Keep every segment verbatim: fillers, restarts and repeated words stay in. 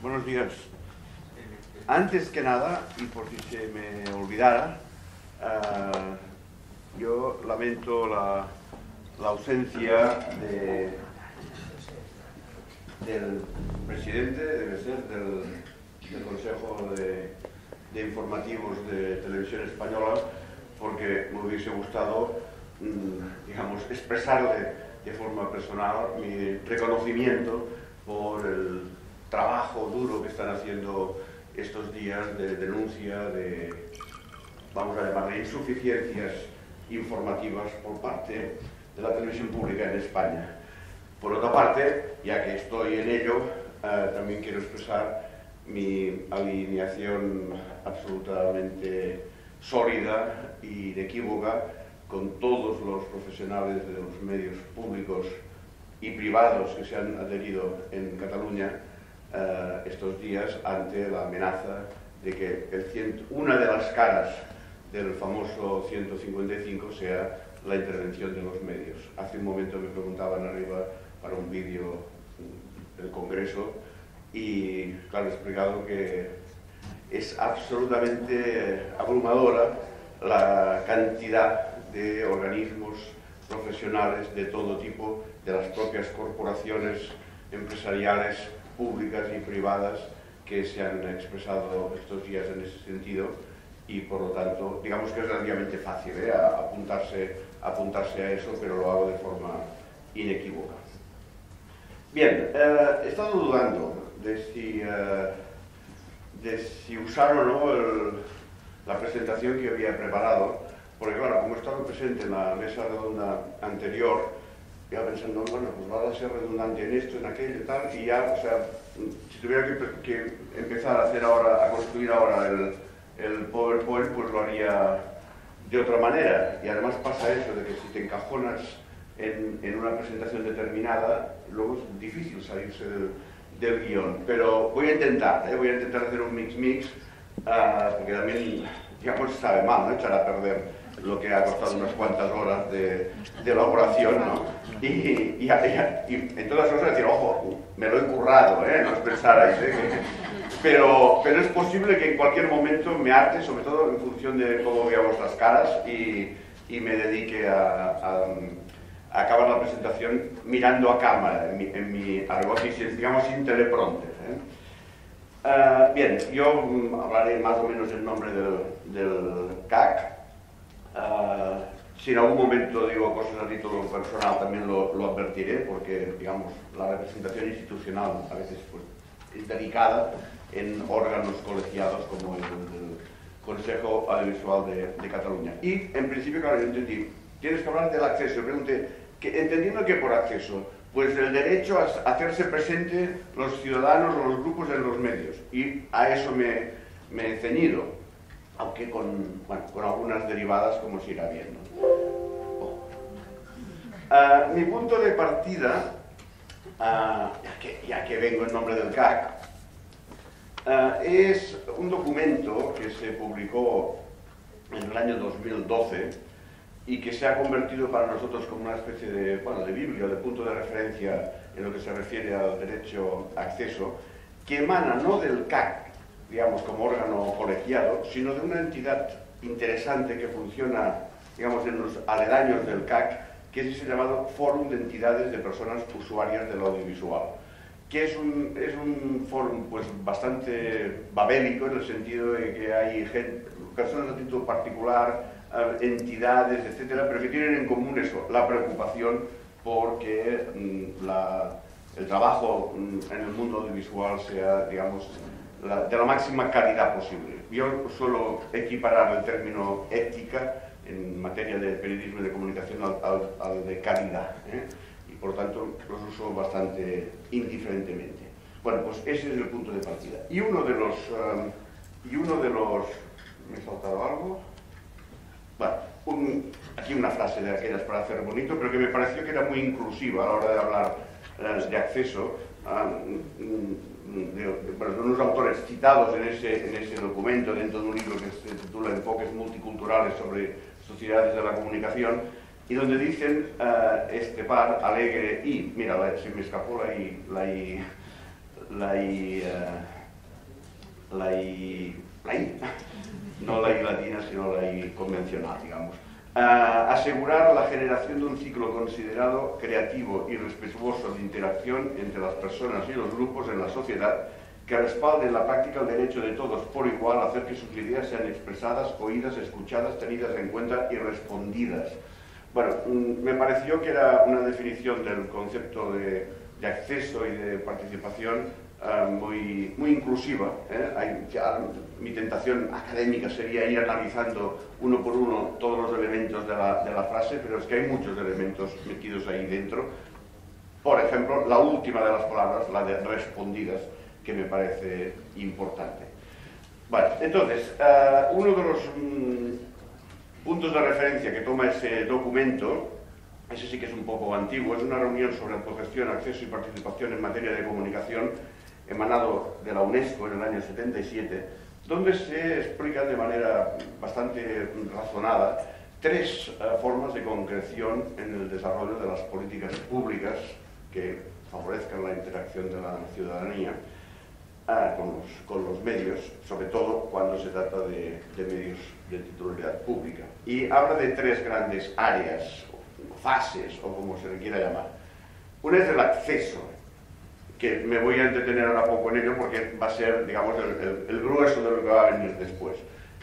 Buenos días. Antes que nada, y por si se me olvidara, uh, yo lamento la, la ausencia de, del presidente, debe ser, del, del Consejo de, de Informativos de Televisión Española, porque me hubiese gustado, digamos, expresarle de forma personal mi reconocimiento por el trabajo duro que están haciendo estos días de denuncia de, vamos a llamarle, insuficiencias informativas por parte de la televisión pública en España. Por otra parte, ya que estoy en ello, eh, también quiero expresar mi alineación absolutamente sólida y inequívoca con todos los profesionales de los medios públicos y privados que se han adherido en Cataluña Uh, estos días ante la amenaza de que el cien, una de las caras del famoso ciento cincuenta y cinco sea la intervención de los medios. Hace un momento me preguntaban arriba para un vídeo del Congreso y claro, he explicado que es absolutamente abrumadora la cantidad de organismos profesionales de todo tipo, de las propias corporaciones empresariales públicas y privadas que se han expresado estos días en ese sentido, y por lo tanto, digamos que es relativamente fácil ¿eh? a apuntarse, a apuntarse a eso, pero lo hago de forma inequívoca. Bien, eh, he estado dudando de si, eh, de si usar o no el, la presentación que había preparado, porque claro, como he estado presente en la mesa redonda anterior, ya pensando, bueno, pues va a ser redundante en esto, en aquello y tal, y ya, o sea, si tuviera que, que empezar a hacer ahora, a construir ahora el, el PowerPoint, pues lo haría de otra manera. Y además pasa eso de que si te encajonas en, en una presentación determinada, luego es difícil salirse del, del guión. Pero voy a intentar, ¿eh? voy a intentar hacer un mix-mix, uh, porque también, digamos, sabe mal, ¿no? Echar a perder lo que ha costado unas cuantas horas de, de elaboración, ¿no? Y, y, y, y en todas cosas decir, ojo, me lo he currado, ¿eh? No os pensarais, ¿eh? Pero, pero es posible que en cualquier momento me harte, sobre todo en función de cómo veamos las caras, y, y me dedique a, a, a acabar la presentación mirando a cámara, en mi, en mi algo así, digamos, sin teleprompter, ¿eh? Uh, bien, yo hablaré más o menos en nombre del, del C A C. Uh, si en algún momento digo cosas a título personal también lo, lo advertiré, porque digamos la representación institucional a veces pues, es delicada en órganos colegiados como el, el Consejo Audiovisual de, de Cataluña. Y en principio, claro, yo entendí, tienes que hablar del acceso. Pregunté, que, entendiendo que por acceso, pues el derecho a hacerse presente los ciudadanos o los grupos en los medios, y a eso me, me he ceñido, aunque con, bueno, con algunas derivadas como se irá viendo. Oh. Uh, mi punto de partida, uh, ya, que, ya que vengo en nombre del C A C, uh, es un documento que se publicó en el año dos mil doce y que se ha convertido para nosotros como una especie de, bueno, de biblia, de punto de referencia en lo que se refiere al derecho a acceso, que emana no del C A C, digamos, como órgano colegiado, sino de una entidad interesante que funciona, digamos, en los aledaños del C A C, que es el llamado Fórum de Entidades de Personas Usuarias del Audiovisual, que es un, es un fórum pues, bastante babélico, en el sentido de que hay gente, personas de título particular, entidades, etcétera, pero que tienen en común eso, la preocupación porque la, el trabajo en el mundo audiovisual sea, digamos, La, de la máxima calidad posible. Yo suelo equiparar el término ética en materia de periodismo y de comunicación al, al, al de calidad, ¿eh? Y por tanto los uso bastante indiferentemente. Bueno, pues ese es el punto de partida. Y uno de los... Um, y uno de los... ¿Me he saltado algo? Bueno, un, aquí una frase de aquellas para hacer bonito, pero que me pareció que era muy inclusiva a la hora de hablar uh, de acceso. Um, um, De, de, de unos autores citados en ese, en ese documento, dentro de un libro que se titula Enfoques multiculturales sobre sociedades de la comunicación, y donde dicen uh, este par, Alegre y, mira, la, se me escapó la I, la I, la I, eh, la I, la I, no la I latina, sino la I convencional, digamos. Eh, asegurar la generación de un ciclo considerado creativo y respetuoso de interacción entre las personas y los grupos en la sociedad, que respalde en la práctica el derecho de todos por igual a hacer que sus ideas sean expresadas, oídas, escuchadas, tenidas en cuenta y respondidas. Bueno, me pareció que era una definición del concepto de, de acceso y de participación eh, muy, muy inclusiva, ¿eh? Hay, ya, mi tentación académica sería ir analizando uno por uno todos los elementos de la, de la frase, pero es que hay muchos elementos metidos ahí dentro. Por ejemplo, la última de las palabras, la de respondidas, que me parece importante. Vale, entonces, uh, uno de los mm, puntos de referencia que toma ese documento, ese sí que es un poco antiguo, es una reunión sobre autogestión, acceso y participación en materia de comunicación, emanado de la UNESCO en el año setenta y siete, donde se explican de manera bastante razonada tres uh, formas de concreción en el desarrollo de las políticas públicas que favorezcan la interacción de la ciudadanía Ah, con, los, con los medios, sobre todo cuando se trata de, de medios de titularidad pública. Y habla de tres grandes áreas, o fases, o como se le quiera llamar. Una es el acceso, que me voy a entretener ahora poco en ello porque va a ser, digamos, el, el, el grueso de lo que va a venir después.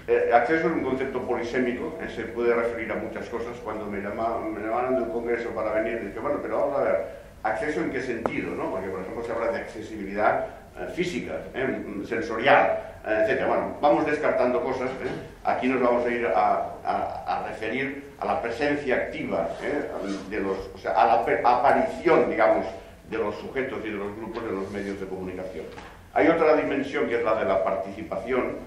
Eh, acceso es un concepto polisémico, eh, se puede referir a muchas cosas. Cuando me llamaron, me llamaron de un congreso para venir, dije, bueno, pero vamos a ver, ¿acceso en qué sentido, no? Porque, por ejemplo, se habla de accesibilidad física, eh, sensorial, etcétera. Bueno, vamos descartando cosas, ¿eh? Aquí nos vamos a ir a, a, a referir a la presencia activa, ¿eh? de los, o sea, a la aparición, digamos, de los sujetos y de los grupos en los medios de comunicación. Hay otra dimensión que es la de la participación,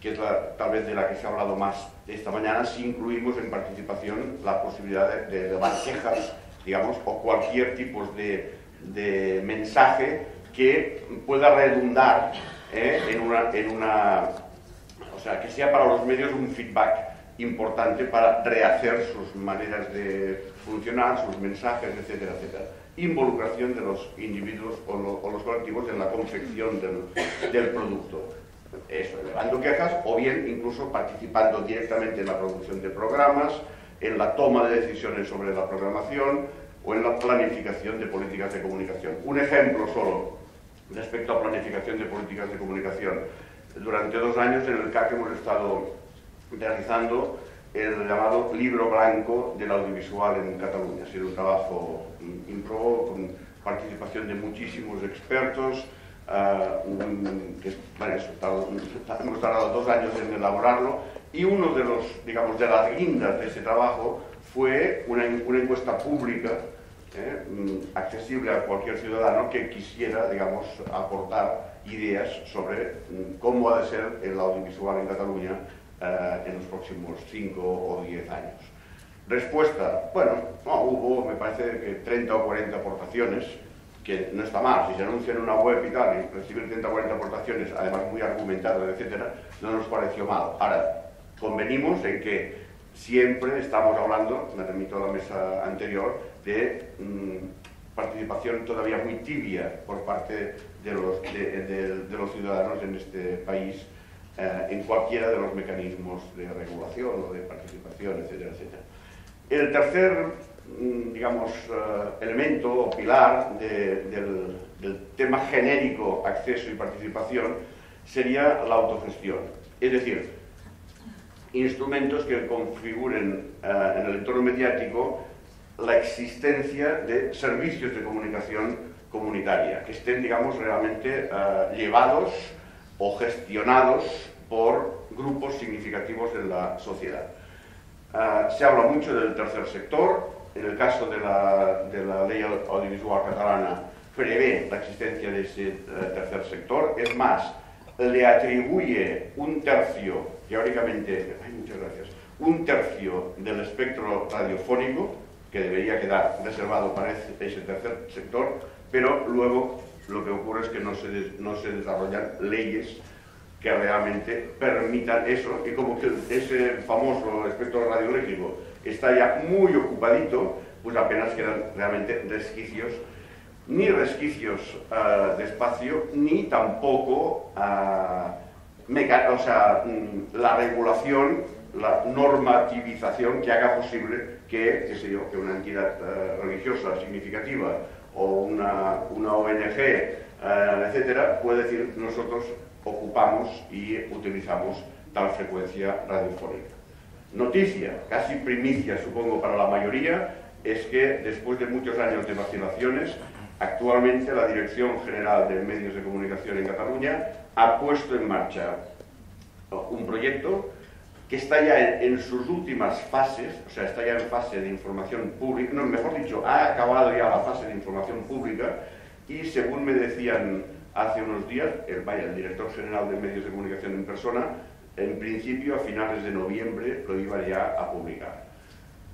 que es la, tal vez de la que se ha hablado más esta mañana, si incluimos en participación la posibilidad de, de, de las quejas, digamos, o cualquier tipo de, de mensaje que pueda redundar eh, en, una, en una... o sea, que sea para los medios un feedback importante para rehacer sus maneras de funcionar, sus mensajes, etcétera, etcétera. Involucración de los individuos o, lo, o los colectivos en la confección del, del producto. Eso, elevando quejas o bien incluso participando directamente en la producción de programas, en la toma de decisiones sobre la programación o en la planificación de políticas de comunicación. Un ejemplo solo respecto a planificación de políticas de comunicación. Durante dos años en el C A C hemos estado realizando el llamado libro blanco del audiovisual en Cataluña. Ha sido un trabajo ímprobo con participación de muchísimos expertos. Uh, un, que, bueno, eso, tardó, hemos tardado dos años en elaborarlo y uno de los, digamos, de las guindas de ese trabajo fue una, una encuesta pública, eh, accesible a cualquier ciudadano que quisiera, digamos, aportar ideas sobre cómo ha de ser el audiovisual en Cataluña eh, en los próximos cinco o diez años. Respuesta, bueno, no, hubo, me parece que treinta o cuarenta aportaciones, que no está mal, si se anuncia en una web y tal, y recibir treinta o cuarenta aportaciones, además muy argumentadas, etcétera, no nos pareció mal. Ahora, convenimos en que siempre estamos hablando, me remito a la mesa anterior, de mmm, participación todavía muy tibia por parte de los, de, de, de los ciudadanos en este país, eh, en cualquiera de los mecanismos de regulación o de participación, etcétera, etcétera. El tercer, digamos, uh, elemento o pilar de, del, del tema genérico acceso y participación sería la autogestión, es decir, instrumentos que configuren uh, en el entorno mediático la existencia de servicios de comunicación comunitaria que estén, digamos, realmente uh, llevados o gestionados por grupos significativos en la sociedad. Uh, se habla mucho del tercer sector. En el caso de la, de la ley audiovisual catalana, prevé la existencia de ese tercer sector. Es más, le atribuye un tercio, teóricamente, ay, muchas gracias, un tercio del espectro radiofónico, que debería quedar reservado para ese, ese tercer sector, pero luego lo que ocurre es que no se, no se desarrollan leyes que realmente permitan eso, y como que ese famoso espectro radioeléctrico está ya muy ocupadito, pues apenas quedan realmente resquicios ni resquicios uh, de espacio, ni tampoco uh, o sea, la regulación, la normativización que haga posible que, qué sé yo, que una entidad uh, religiosa significativa o una, una O N G, uh, etcétera, puede decir nosotros ocupamos y utilizamos tal frecuencia radiofónica. Noticia, casi primicia supongo para la mayoría, es que después de muchos años de vacilaciones, actualmente la Dirección General de Medios de Comunicación en Cataluña ha puesto en marcha un proyecto que está ya en, en sus últimas fases, o sea, está ya en fase de información pública, no, mejor dicho, ha acabado ya la fase de información pública y según me decían hace unos días, el, vaya, el Director General de Medios de Comunicación en persona, en principio a finales de noviembre lo iba ya a publicar.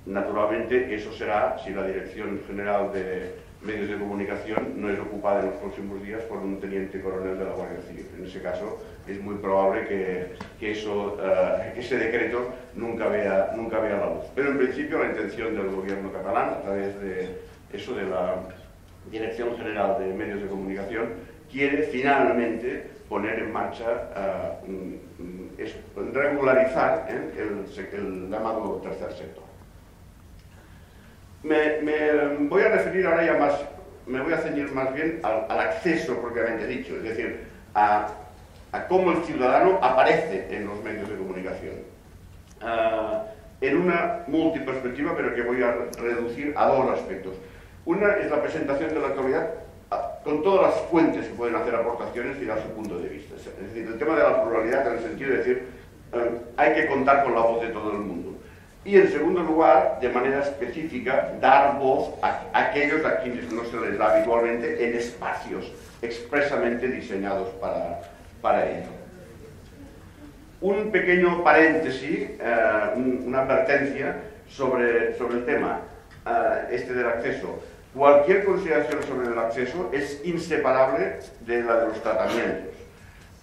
Naturalmente eso será si la Dirección General de Medios de Comunicación no es ocupada en los próximos días por un teniente coronel de la Guardia Civil. En ese caso es muy probable que, que, eso, uh, que ese decreto nunca vea, nunca vea la luz. Pero en principio la intención del gobierno catalán a través de eso de la Dirección General de Medios de Comunicación quiere finalmente poner en marcha, uh, regularizar ¿eh? el, el llamado tercer sector. Me, me voy a referir ahora ya más, me voy a ceñir más bien al, al acceso propiamente dicho, es decir, a, a cómo el ciudadano aparece en los medios de comunicación. Uh, en una multiperspectiva, pero que voy a reducir a dos aspectos. Una es la presentación de la actualidad con todas las fuentes que pueden hacer aportaciones y dar su punto de vista. Es decir, el tema de la pluralidad en el sentido de decir, uh, hay que contar con la voz de todo el mundo. Y en segundo lugar, de manera específica, dar voz a aquellos a quienes no se les da habitualmente en espacios expresamente diseñados para, para ello. Un pequeño paréntesis, eh, una advertencia sobre, sobre el tema eh, este del acceso. Cualquier consideración sobre el acceso es inseparable de la de los tratamientos,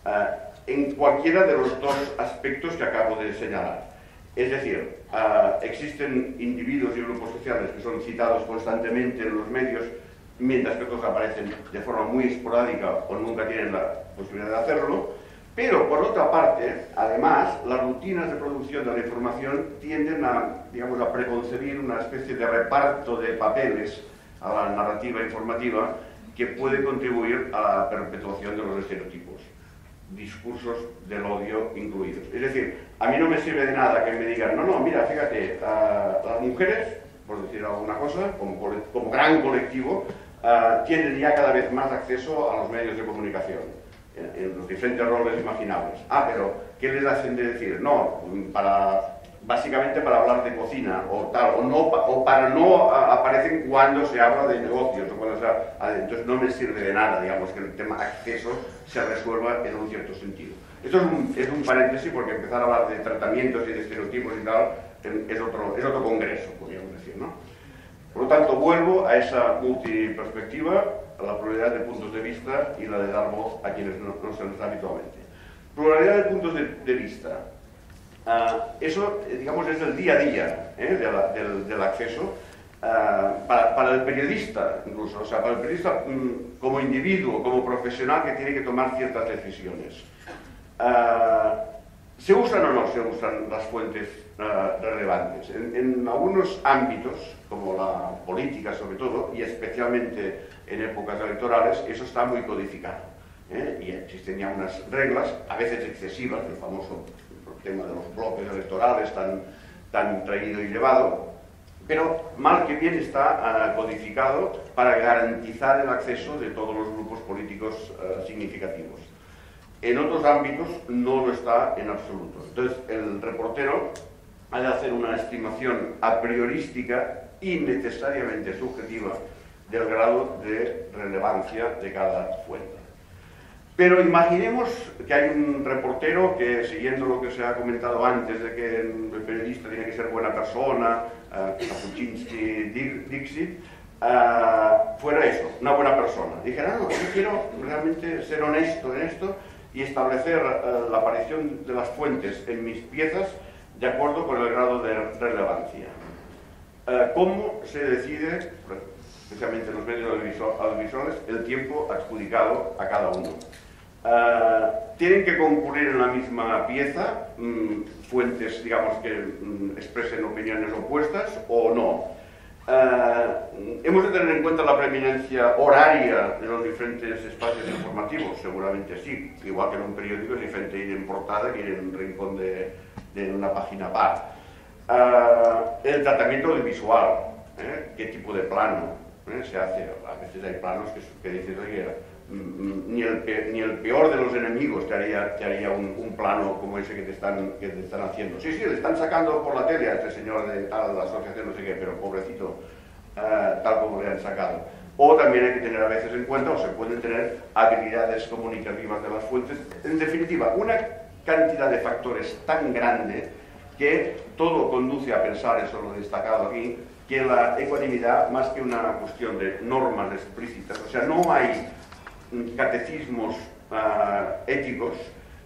eh, en cualquiera de los dos aspectos que acabo de señalar. Es decir, uh, existen individuos y grupos sociales que son citados constantemente en los medios, mientras que otros aparecen de forma muy esporádica o nunca tienen la posibilidad de hacerlo, pero por otra parte, además, las rutinas de producción de la información tienden a, digamos, a preconcebir una especie de reparto de papeles a la narrativa informativa que puede contribuir a la perpetuación de los estereotipos, discursos del odio incluidos. Es decir, a mí no me sirve de nada que me digan, no, no, mira, fíjate, uh, las mujeres, por decir alguna cosa, como, como gran colectivo, uh, tienen ya cada vez más acceso a los medios de comunicación, en, en los diferentes roles imaginables. Ah, pero, ¿qué les hacen de decir? No, para, básicamente para hablar de cocina, o tal, o, no, o para no a, aparecen cuando se habla de negocios, o cuando se habla, entonces no me sirve de nada, digamos, que el tema acceso se resuelva en un cierto sentido. Esto es un, es un paréntesis porque empezar a hablar de tratamientos y de estereotipos y tal es otro, es otro congreso, podríamos decir, ¿no? Por lo tanto, vuelvo a esa multiperspectiva, a la pluralidad de puntos de vista y la de dar voz a quienes no, no se les da habitualmente. Pluralidad de puntos de, de vista. Uh, eso, digamos, es el día a día ¿eh? de la, del, del acceso. Uh, para, para el periodista, incluso, o sea, para el periodista um, como individuo, como profesional que tiene que tomar ciertas decisiones. Uh, ¿Se usan o no se usan las fuentes uh, relevantes? En, en algunos ámbitos, como la política sobre todo, y especialmente en épocas electorales, eso está muy codificado, ¿eh? Y existen ya unas reglas, a veces excesivas, el famoso tema de los bloques electorales tan, tan traído y llevado, pero mal que bien está uh, codificado para garantizar el acceso de todos los grupos políticos uh, significativos. En otros ámbitos no lo está en absoluto. Entonces, el reportero ha de hacer una estimación a priorística y necesariamente subjetiva del grado de relevancia de cada fuente. Pero imaginemos que hay un reportero que, siguiendo lo que se ha comentado antes de que el periodista tiene que ser buena persona, Kapuczynski-Dixit, uh, uh, fuera eso, una buena persona. Dijera, no, yo quiero realmente ser honesto en esto y establecer uh, la aparición de las fuentes en mis piezas de acuerdo con el grado de relevancia. Uh, ¿Cómo se decide? especialmente los medios audiovisuales, el tiempo adjudicado a cada uno. Uh, tienen que concurrir en la misma pieza um, fuentes, digamos, que um, expresen opiniones opuestas o no. Uh, hemos de tener en cuenta la preeminencia horaria de los diferentes espacios informativos, seguramente sí, igual que en un periódico es diferente ir en portada que ir en un rincón de, de una página par. Uh, el tratamiento audiovisual, ¿eh? ¿Qué tipo de plano ¿eh? se hace? A veces hay planos que, que dices, oye, ni el, ni el peor de los enemigos te haría, te haría un, un plano como ese que te, están, que te están haciendo. Sí, sí, le están sacando por la tele a este señor de tal, de la asociación, no sé qué, pero pobrecito, uh, tal como le han sacado. O también hay que tener a veces en cuenta, o se pueden tener habilidades comunicativas de las fuentes. En definitiva, una cantidad de factores tan grande que todo conduce a pensar, eso lo he destacado aquí, que la ecuanimidad, más que una cuestión de normas explícitas, o sea, no hay catecismos uh, éticos.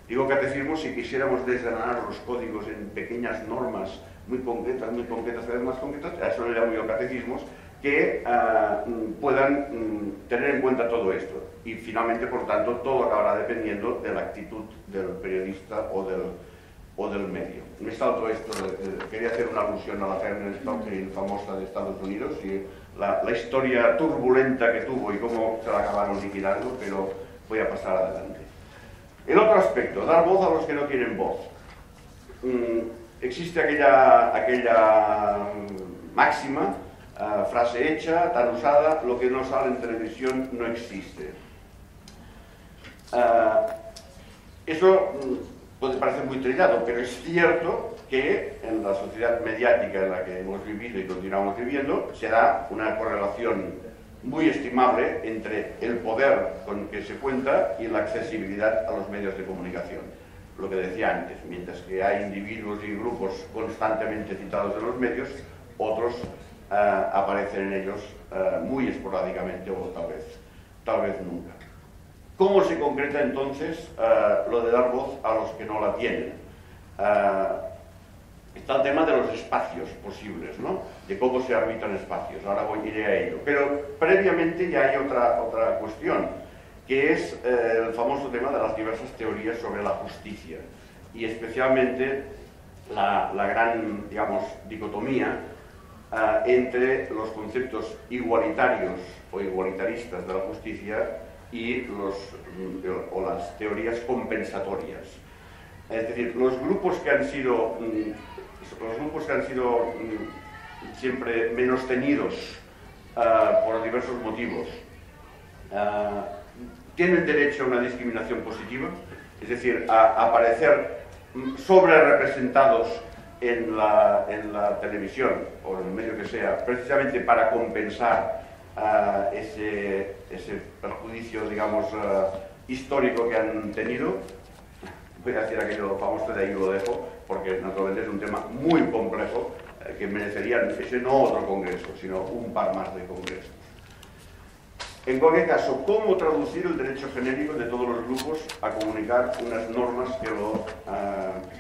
Digo catecismos si quisiéramos desgranar los códigos en pequeñas normas muy concretas, muy concretas, cada vez más concretas, a eso le llamo yo catecismos, que uh, puedan um, tener en cuenta todo esto. Y finalmente, por tanto, todo acabará dependiendo de la actitud del periodista o del, o del medio. Me he saltado esto, de, de, quería hacer una alusión a la Feminist Doctrine famosa de Estados Unidos y La, la historia turbulenta que tuvo y cómo se la acabaron liquidando, pero voy a pasar adelante. El otro aspecto, dar voz a los que no tienen voz. Mm, existe aquella, aquella máxima, uh, frase hecha, tan usada, lo que no sale en televisión no existe. Uh, eso puede parecer muy trillado, pero es cierto que en la sociedad mediática en la que hemos vivido y continuamos viviendo se da una correlación muy estimable entre el poder con que se cuenta y la accesibilidad a los medios de comunicación. Lo que decía antes, mientras que hay individuos y grupos constantemente citados en los medios, otros uh, aparecen en ellos uh, muy esporádicamente o tal vez, tal vez nunca. ¿Cómo se concreta entonces uh, lo de dar voz a los que no la tienen? Uh, Está el tema de los espacios posibles, ¿no? De cómo se arbitran espacios. Ahora voy, iré a ello. Pero previamente ya hay otra, otra cuestión, que es eh, el famoso tema de las diversas teorías sobre la justicia. Y especialmente la, la gran, digamos, dicotomía eh, entre los conceptos igualitarios o igualitaristas de la justicia y los, o las teorías compensatorias. Es decir, los grupos que han sido... Mm, los grupos que han sido siempre menostenidos uh, por diversos motivos uh, tienen derecho a una discriminación positiva, es decir, a aparecer sobre representados en la, en la televisión o en el medio que sea, precisamente para compensar uh, ese, ese perjuicio, digamos, uh, histórico que han tenido. Voy a decir aquello famoso, de ahí lo dejo, porque naturalmente es un tema muy complejo eh, que merecería, ese no otro congreso, sino un par más de congresos. En cualquier caso, ¿cómo traducir el derecho genérico de todos los grupos a comunicar unas normas que lo uh,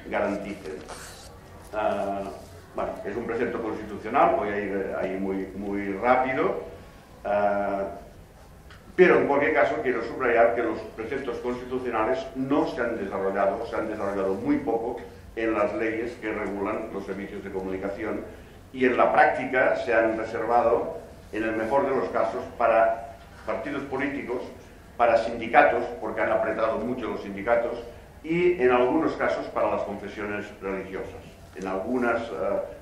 garanticen? Uh, bueno, es un precepto constitucional, voy a ir ahí muy, muy rápido, uh, pero en cualquier caso quiero subrayar que los preceptos constitucionales no se han desarrollado, se han desarrollado muy poco, en las leyes que regulan los servicios de comunicación y en la práctica se han reservado, en el mejor de los casos, para partidos políticos, para sindicatos, porque han apretado mucho los sindicatos, y en algunos casos para las confesiones religiosas. En algunas,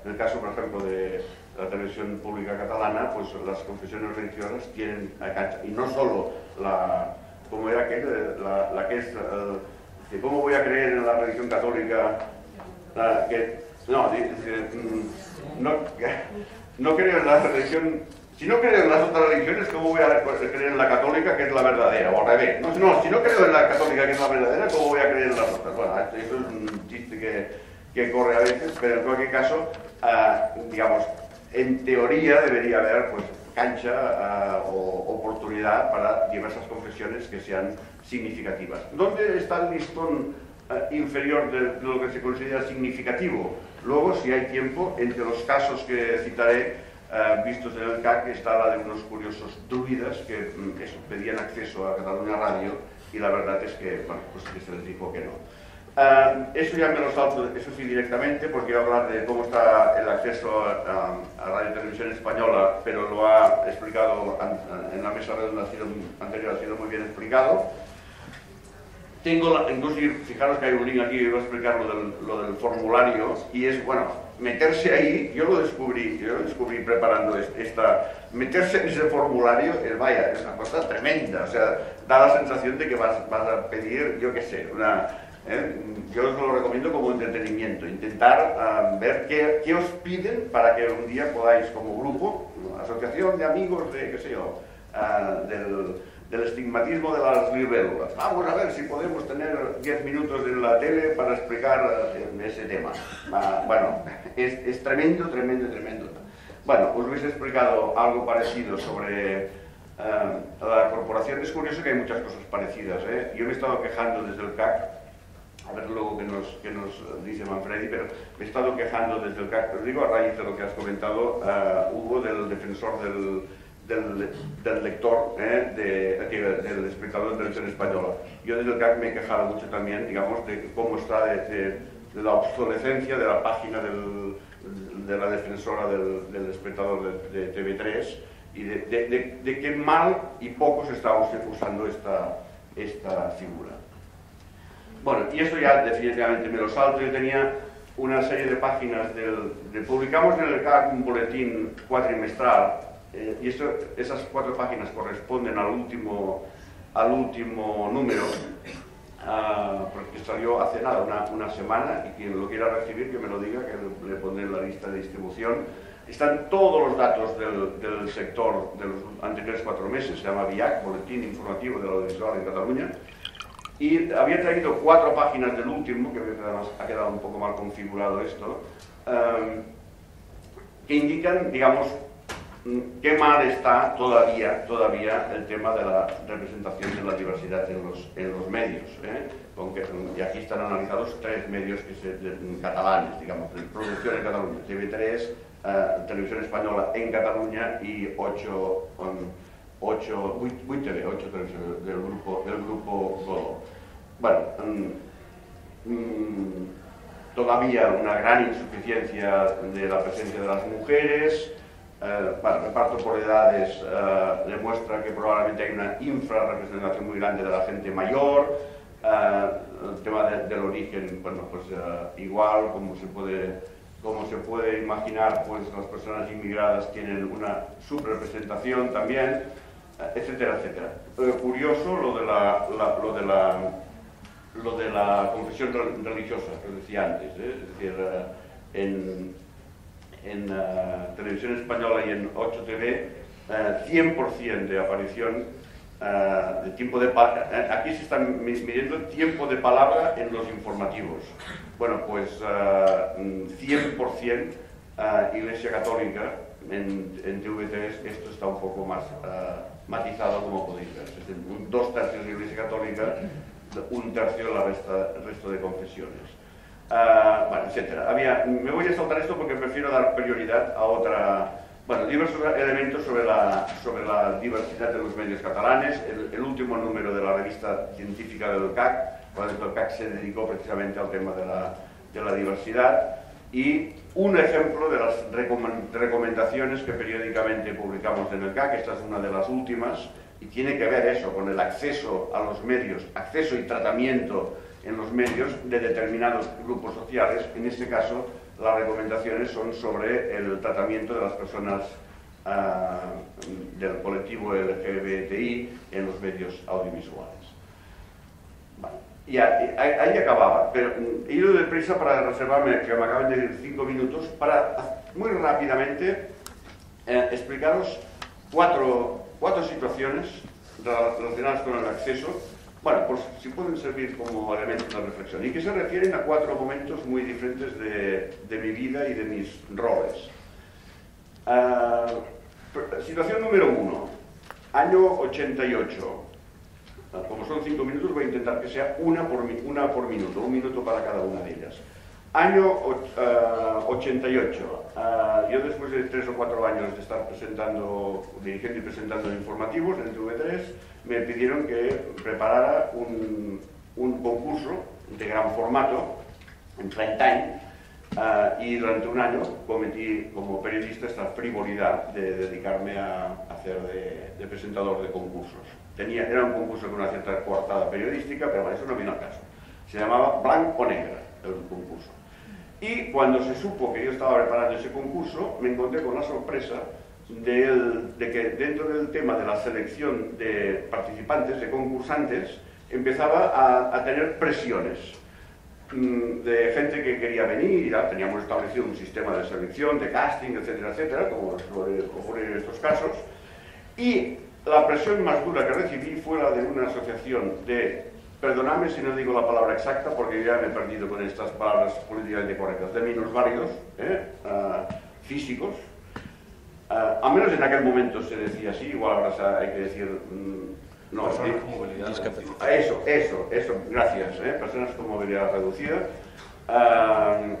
en el caso por ejemplo de la televisión pública catalana, pues las confesiones religiosas tienen la cancha, y no solo la, como era aquello, la, la que es, de cómo voy a creer en la religión católica. La que, no, de, de, no, no creo en la religión, si no creo en las otras religiones, ¿cómo voy a creer en la católica, que es la verdadera? O al revés, no, no, si no creo en la católica, que es la verdadera, ¿cómo voy a creer en las otras? Bueno, eso es un chiste que, que corre a veces, pero en cualquier caso, uh, digamos, en teoría debería haber pues cancha uh, o oportunidad para diversas confesiones que sean significativas. ¿Dónde está el listón inferior de lo que se considera significativo? Luego, si hay tiempo, entre los casos que citaré Eh, vistos en el C A C está la de unos curiosos druidas que, que pedían acceso a Cataluña Radio y la verdad es que, bueno, pues que se les dijo que no. Eh, eso ya me lo salto, eso sí, directamente, porque iba a hablar de cómo está el acceso a, a, a Radio y Televisión Española, pero lo ha explicado en la mesa redonda anterior, ha sido muy bien explicado. Tengo la, incluso, fijaros que hay un link aquí, voy a explicar lo del, lo del formulario, y es, bueno, meterse ahí, yo lo descubrí, yo lo descubrí preparando esta, meterse en ese formulario, es, vaya, es una cosa tremenda, o sea, da la sensación de que vas, vas a pedir, yo qué sé, una, eh, yo os lo recomiendo como entretenimiento, intentar uh, ver qué, qué os piden para que un día podáis como grupo, asociación de amigos de, qué sé yo, uh, del, del estigmatismo de las libélulas, vamos a ver si podemos tener diez minutos en la tele para explicar uh, ese tema. Uh, bueno, es, es tremendo, tremendo, tremendo. Bueno, os hubiese explicado algo parecido sobre uh, la corporación. Es curioso que hay muchas cosas parecidas, ¿eh? Yo me he estado quejando desde el C A C, a ver luego qué nos, qué nos dice Manfredi, pero me he estado quejando desde el C A C, pero digo a raíz de lo que has comentado, uh, Hugo, del defensor del... Del, del lector, eh, de, de, del espectador de televisión española. Yo desde el C A C me he quejado mucho también, digamos, de cómo está de, de, de la obsolescencia de la página del, de la defensora del, del espectador de, de T V tres y de, de, de, de qué mal y poco se está usando esta, esta figura. Bueno, y eso ya definitivamente me lo salto. Yo tenía una serie de páginas del, de, publicamos en el C A C un boletín cuatrimestral. Eh, y esto, esas cuatro páginas corresponden al último, al último número, uh, porque salió hace nada, una, una semana, y quien lo quiera recibir que me lo diga, que le pondré en la lista de distribución. Están todos los datos del, del sector de los anteriores cuatro meses, se llama V I A C, Boletín Informativo de la Auditoría de Cataluña, y había traído cuatro páginas del último, que además ha quedado un poco mal configurado esto, um, que indican, digamos, qué mal está todavía, todavía el tema de la representación de la diversidad en los, en los medios, ¿eh? Aunque, y aquí están analizados tres medios que se, de, catalanes, digamos, de producción en Cataluña, T V tres, eh, Televisión Española en Cataluña y ocho T V, ocho televisiones del grupo, del grupo Globo. Bueno, mm, mm, todavía una gran insuficiencia de la presencia de las mujeres. Eh, bueno, reparto por edades eh, demuestra que probablemente hay una infrarrepresentación muy grande de la gente mayor. Eh, el tema de, del origen, bueno, pues eh, igual, como se puede, como se puede imaginar, pues las personas inmigradas tienen una subrepresentación también, eh, etcétera, etcétera. Eh, curioso lo de la, la, lo de la, lo de la confesión religiosa que decía antes, ¿eh? Es decir, eh, en en uh, Televisión Española y en ocho T V, uh, cien por ciento de aparición uh, de tiempo de palabra. Aquí se está midiendo tiempo de palabra en los informativos. Bueno, pues uh, cien por ciento uh, Iglesia Católica en, en T V tres, esto está un poco más uh, matizado, como podéis ver. Es decir, un, dos tercios de Iglesia Católica, un tercio la resta, el resto de confesiones. Uh, bueno, etcétera. Había, me voy a saltar esto porque prefiero dar prioridad a otra. Bueno, diversos elementos sobre la, sobre la diversidad de los medios catalanes. El, el último número de la revista científica del C A C, cuando el C A C se dedicó precisamente al tema de la, de la diversidad. Y un ejemplo de las recomendaciones que periódicamente publicamos en el C A C, esta es una de las últimas, y tiene que ver eso con el acceso a los medios, acceso y tratamiento en los medios de determinados grupos sociales. En este caso, las recomendaciones son sobre el tratamiento de las personas uh, del colectivo L G B T I en los medios audiovisuales. Vale. Y ahí, ahí acababa, pero he ido deprisa para reservarme, que me acaban de decir cinco minutos, para muy rápidamente eh, explicaros cuatro, cuatro situaciones relacionadas con el acceso. Bueno, pues sí pueden servir como elementos de reflexión y que se refieren a cuatro momentos muy diferentes de, de mi vida y de mis roles. Uh, situación número uno, año ochenta y ocho. Uh, como son cinco minutos, voy a intentar que sea una por, una por minuto, un minuto para cada una de ellas. Año uh, ochenta y ocho. Uh, yo después de tres o cuatro años de estar presentando, dirigiendo y presentando informativos en el T V tres, me pidieron que preparara un, un concurso de gran formato, en prime time, uh, y durante un año cometí como periodista esta frivolidad de dedicarme a hacer de, de presentador de concursos. Tenía, era un concurso con una cierta coartada periodística, pero eso no vino al caso. Se llamaba Blanco o Negra, el concurso. Y cuando se supo que yo estaba preparando ese concurso, me encontré con la sorpresa del, de que dentro del tema de la selección de participantes, de concursantes, empezaba a, a tener presiones mmm, de gente que quería venir. Ya teníamos establecido un sistema de selección, de casting, etcétera, etcétera, como ocurre en estos casos. Y la presión más dura que recibí fue la de una asociación de... Perdonadme si no digo la palabra exacta, porque ya me he perdido con estas palabras políticamente correctas, de minusválidos, ¿eh? uh, físicos. Uh, al menos en aquel momento se decía así, igual ahora se hay que decir... Mm, no, personas eh, con movilidad reducida. Eso, eso, eso, gracias, ¿eh? Personas con movilidad reducida. Uh,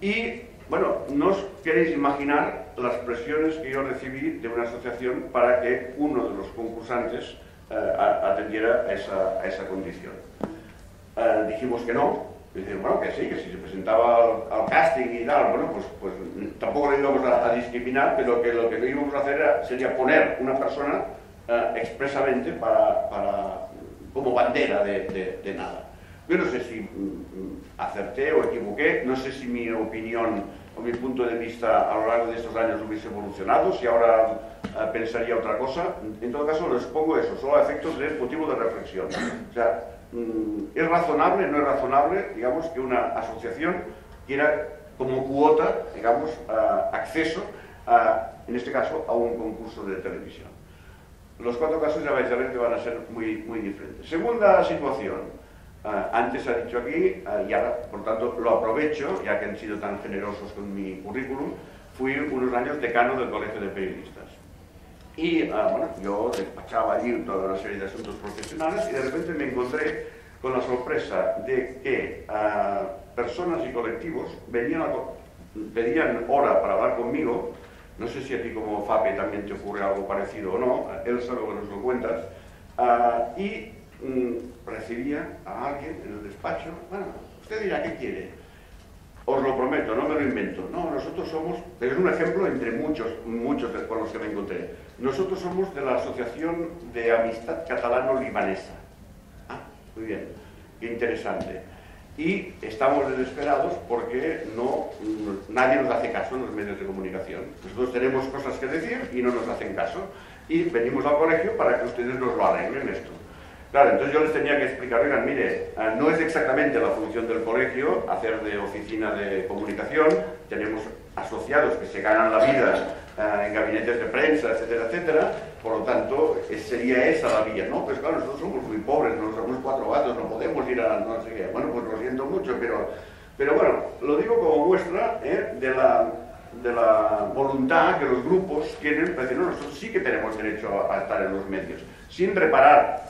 y, bueno, no os queréis imaginar las presiones que yo recibí de una asociación para que uno de los concursantes A, atendiera a esa, a esa condición. Uh, dijimos que no, y dijimos, bueno, que sí, que si se presentaba al, al casting y tal, bueno, pues, pues tampoco le íbamos a, a discriminar, pero que lo que íbamos a hacer era, sería poner una persona uh, expresamente para, para, como bandera de, de, de nada. Yo no sé si mm, acerté o equivoqué, no sé si mi opinión o mi punto de vista a lo largo de estos años hubiese evolucionado, si ahora pensaría otra cosa. En todo caso les pongo eso, solo a efectos de motivo de reflexión. O sea, ¿es razonable, no es razonable, digamos, que una asociación quiera como cuota, digamos, a acceso, a, en este caso, a un concurso de televisión? Los cuatro casos ya vais a ver que van a ser muy, muy diferentes. Segunda situación. Antes se ha dicho aquí, y ahora, por tanto, lo aprovecho, ya que han sido tan generosos con mi currículum, fui unos años decano del Colegio de Periodistas. Y uh, bueno, yo despachaba allí toda una serie de asuntos profesionales y de repente me encontré con la sorpresa de que uh, personas y colectivos venían a co pedían hora para hablar conmigo. No sé si a ti como FAPE también te ocurre algo parecido o no, él sabe que nos lo cuentas. Uh, y mm, recibía a alguien en el despacho, bueno, usted dirá qué quiere. Os lo prometo, no me lo invento. No, nosotros somos, es un ejemplo entre muchos, muchos con los que me encontré. Nosotros somos de la Asociación de Amistad Catalano-Libanesa. Ah, muy bien, interesante. Y estamos desesperados porque no, nadie nos hace caso en los medios de comunicación. Nosotros tenemos cosas que decir y no nos hacen caso. Y venimos al colegio para que ustedes nos lo arreglen esto. Claro, entonces yo les tenía que explicar, oigan, mire, no es exactamente la función del colegio hacer de oficina de comunicación, tenemos asociados que se ganan la vida uh, en gabinetes de prensa, etcétera, etcétera, por lo tanto, sería esa la vía, ¿no? Pues claro, nosotros somos muy pobres, ¿no? Somos cuatro gatos, no podemos ir a no sé qué, bueno, pues lo siento mucho, pero, pero bueno, lo digo como muestra, ¿eh? de la... de la voluntad que los grupos tienen para decir, no, nosotros sí que tenemos derecho a estar en los medios, sin reparar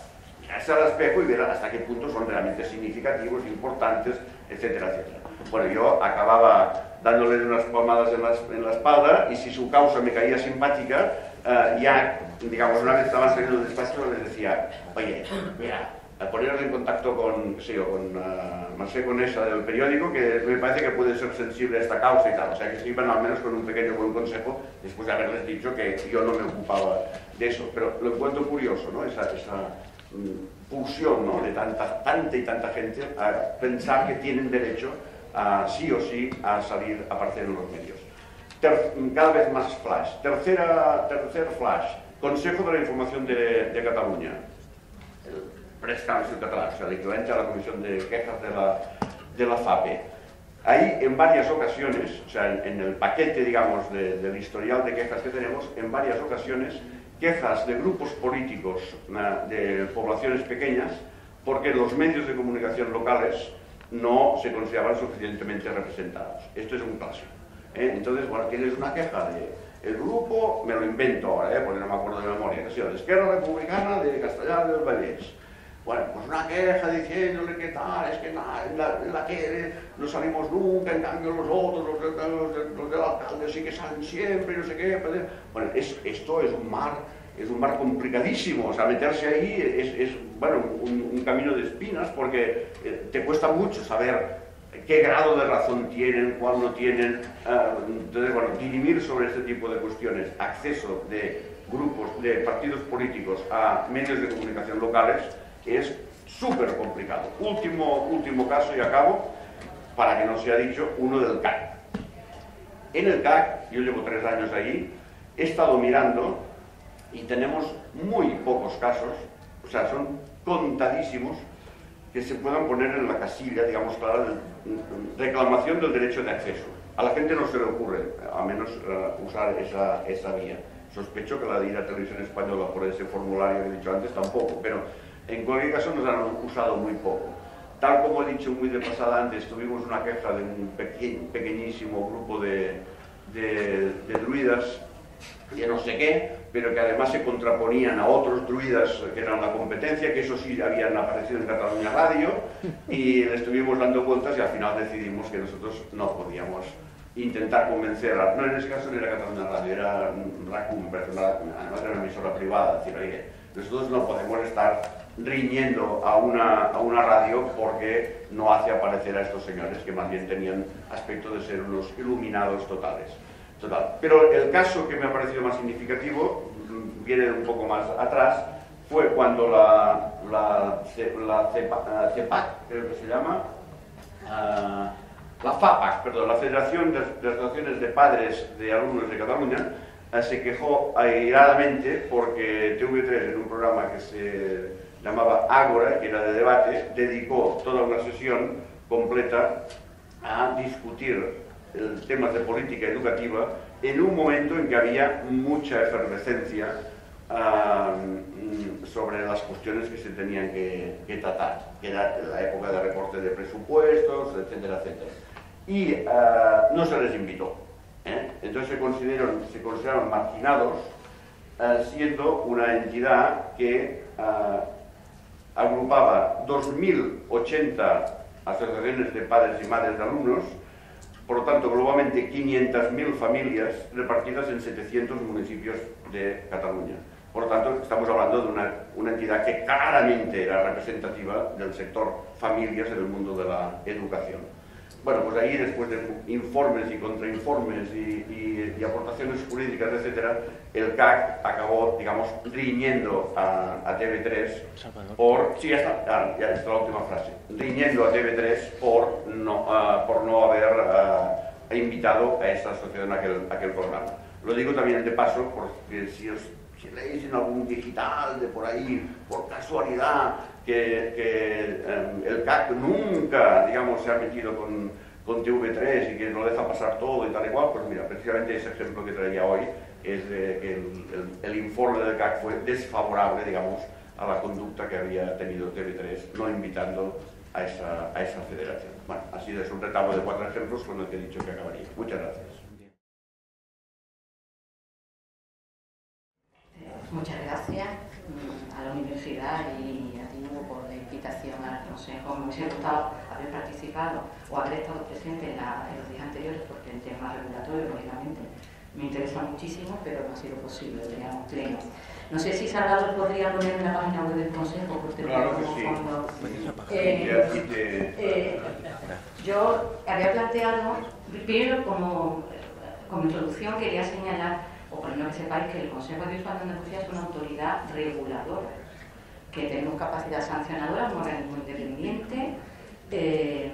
al espejo y ver hasta qué puntos son realmente significativos, importantes, etcétera, etcétera. Bueno, yo acababa dándoles unas palmadas en la, en la espalda y si su causa me caía simpática, eh, ya, digamos, una vez estaban saliendo del despacho les decía, oye, mira, poneros en contacto con, qué sé yo, con uh, Marcé Conesa del periódico, que me parece que puede ser sensible a esta causa y tal. O sea, que se iban al menos con un pequeño buen consejo después de haberles dicho que yo no me ocupaba de eso. Pero lo encuentro curioso, ¿no? Esa... esa pulsión, ¿no? De tanta, tanta y tanta gente a pensar que tienen derecho a sí o sí a salir a aparecer en los medios. Ter cada vez más flash. Tercera, tercer flash, Consejo de la Información de, de Cataluña, el Prestància Català, o sea, el equivalente a la Comisión de Quejas de la, de la FAPE. Ahí en varias ocasiones, o sea, en, en el paquete, digamos, de, del historial de quejas que tenemos, en varias ocasiones quejas de grupos políticos de poblaciones pequeñas porque los medios de comunicación locales no se consideraban suficientemente representados. Esto es un clásico, ¿eh? Entonces, bueno, tienes una queja de el grupo, me lo invento ahora, ¿eh? Porque no me acuerdo de memoria, que sea de Esquerra Republicana de Castellar del Vallès. Bueno, pues una queja diciéndole que tal, es que la, la, la que no salimos nunca, en cambio los otros, los, los, los del alcalde sí que salen siempre, no sé qué. Pero, bueno, es, esto es un mar, es un mar complicadísimo, o sea, meterse ahí es, es bueno, un, un camino de espinas, porque te cuesta mucho saber qué grado de razón tienen, cuál no tienen. Entonces, bueno, dirimir sobre este tipo de cuestiones, acceso de grupos, de partidos políticos a medios de comunicación locales, es súper complicado. Último, último caso y acabo, para que no sea dicho, uno del C A C. En el C A C, yo llevo tres años allí, he estado mirando y tenemos muy pocos casos, o sea, son contadísimos, que se puedan poner en la casilla, digamos, clara, de reclamación del derecho de acceso. A la gente no se le ocurre, a menos uh, usar esa, esa vía. Sospecho que la de ir a Televisión Española por ese formulario que he dicho antes tampoco, pero en cualquier caso nos han usado muy poco. Tal como he dicho muy de pasada antes, tuvimos una queja de un pequeñ, pequeñísimo grupo de, de, de druidas, de no sé qué, pero que además se contraponían a otros druidas que eran la competencia, que eso sí habían aparecido en Cataluña Radio, y le estuvimos dando vueltas y al final decidimos que nosotros no podíamos intentar convencer a... No, en ese caso no era Cataluña Radio, era RACUM, además era una emisora privada, decir, oye, nosotros no podemos estar riñendo a una, a una radio porque no hace aparecer a estos señores, que más bien tenían aspecto de ser unos iluminados totales. Total. Pero el caso que me ha parecido más significativo, viene un poco más atrás, fue cuando la, la, la CEPAC, CEPAC, creo que se llama, uh, la FAPAC, perdón, la Federación de Asociaciones de Padres de Alumnos de Cataluña, uh, se quejó airadamente porque T V tres, en un programa que se llamaba Ágora, que era de debate, dedicó toda una sesión completa a discutir temas de política educativa en un momento en que había mucha efervescencia uh, sobre las cuestiones que se tenían que, que tratar, que era la época de recorte de presupuestos, etcétera, etcétera. Y uh, no se les invitó, ¿eh? Entonces se consideraron, se consideraron marginados, uh, siendo una entidad que uh, agrupaba dos mil ochenta asociaciones de padres y madres de alumnos. Por lo tanto, globalmente quinientas mil familias repartidas en setecientos municipios de Cataluña. Por lo tanto, estamos hablando de una, una entidad que claramente era representativa del sector familias en el mundo de la educación. Bueno, pues ahí, después de informes y contrainformes y, y, y aportaciones jurídicas, etcétera, el C A C acabó, digamos, riñendo a, a T V tres por... Sí, ya está, ah, ya está la última frase. Riñendo a T V tres por no, ah, por no haber ah, invitado a esta asociación a aquel, aquel programa. Lo digo también de paso, porque si, os, si leéis en algún digital de por ahí, por casualidad, que, que eh, el C A C nunca, digamos, se ha metido con, con T V tres y que lo deja pasar todo y tal y cual, pues mira, precisamente ese ejemplo que traía hoy es de que el, el, el informe del C A C fue desfavorable, digamos, a la conducta que había tenido T V tres no invitando a esa, a esa federación. Bueno, así es un retablo de cuatro ejemplos con el que he dicho que acabaría. Muchas gracias. Muchas gracias a la universidad y a ti por la invitación al Consejo. Me hubiese gustado haber participado o haber estado presente en, la, en los días anteriores, porque el tema regulatorio, lógicamente, me interesa muchísimo, pero no ha sido posible, teníamos pleno. No sé si Salvador podría poner en la página web del Consejo, porque claro que sí. Fondo. Eh, eh, eh, yo había planteado, primero como, como introducción, quería señalar, o por lo menos que sepáis, que el Consejo Audiovisual de Andalucía es una autoridad reguladora, que tenemos capacidad sancionadora, un organismo independiente. Eh,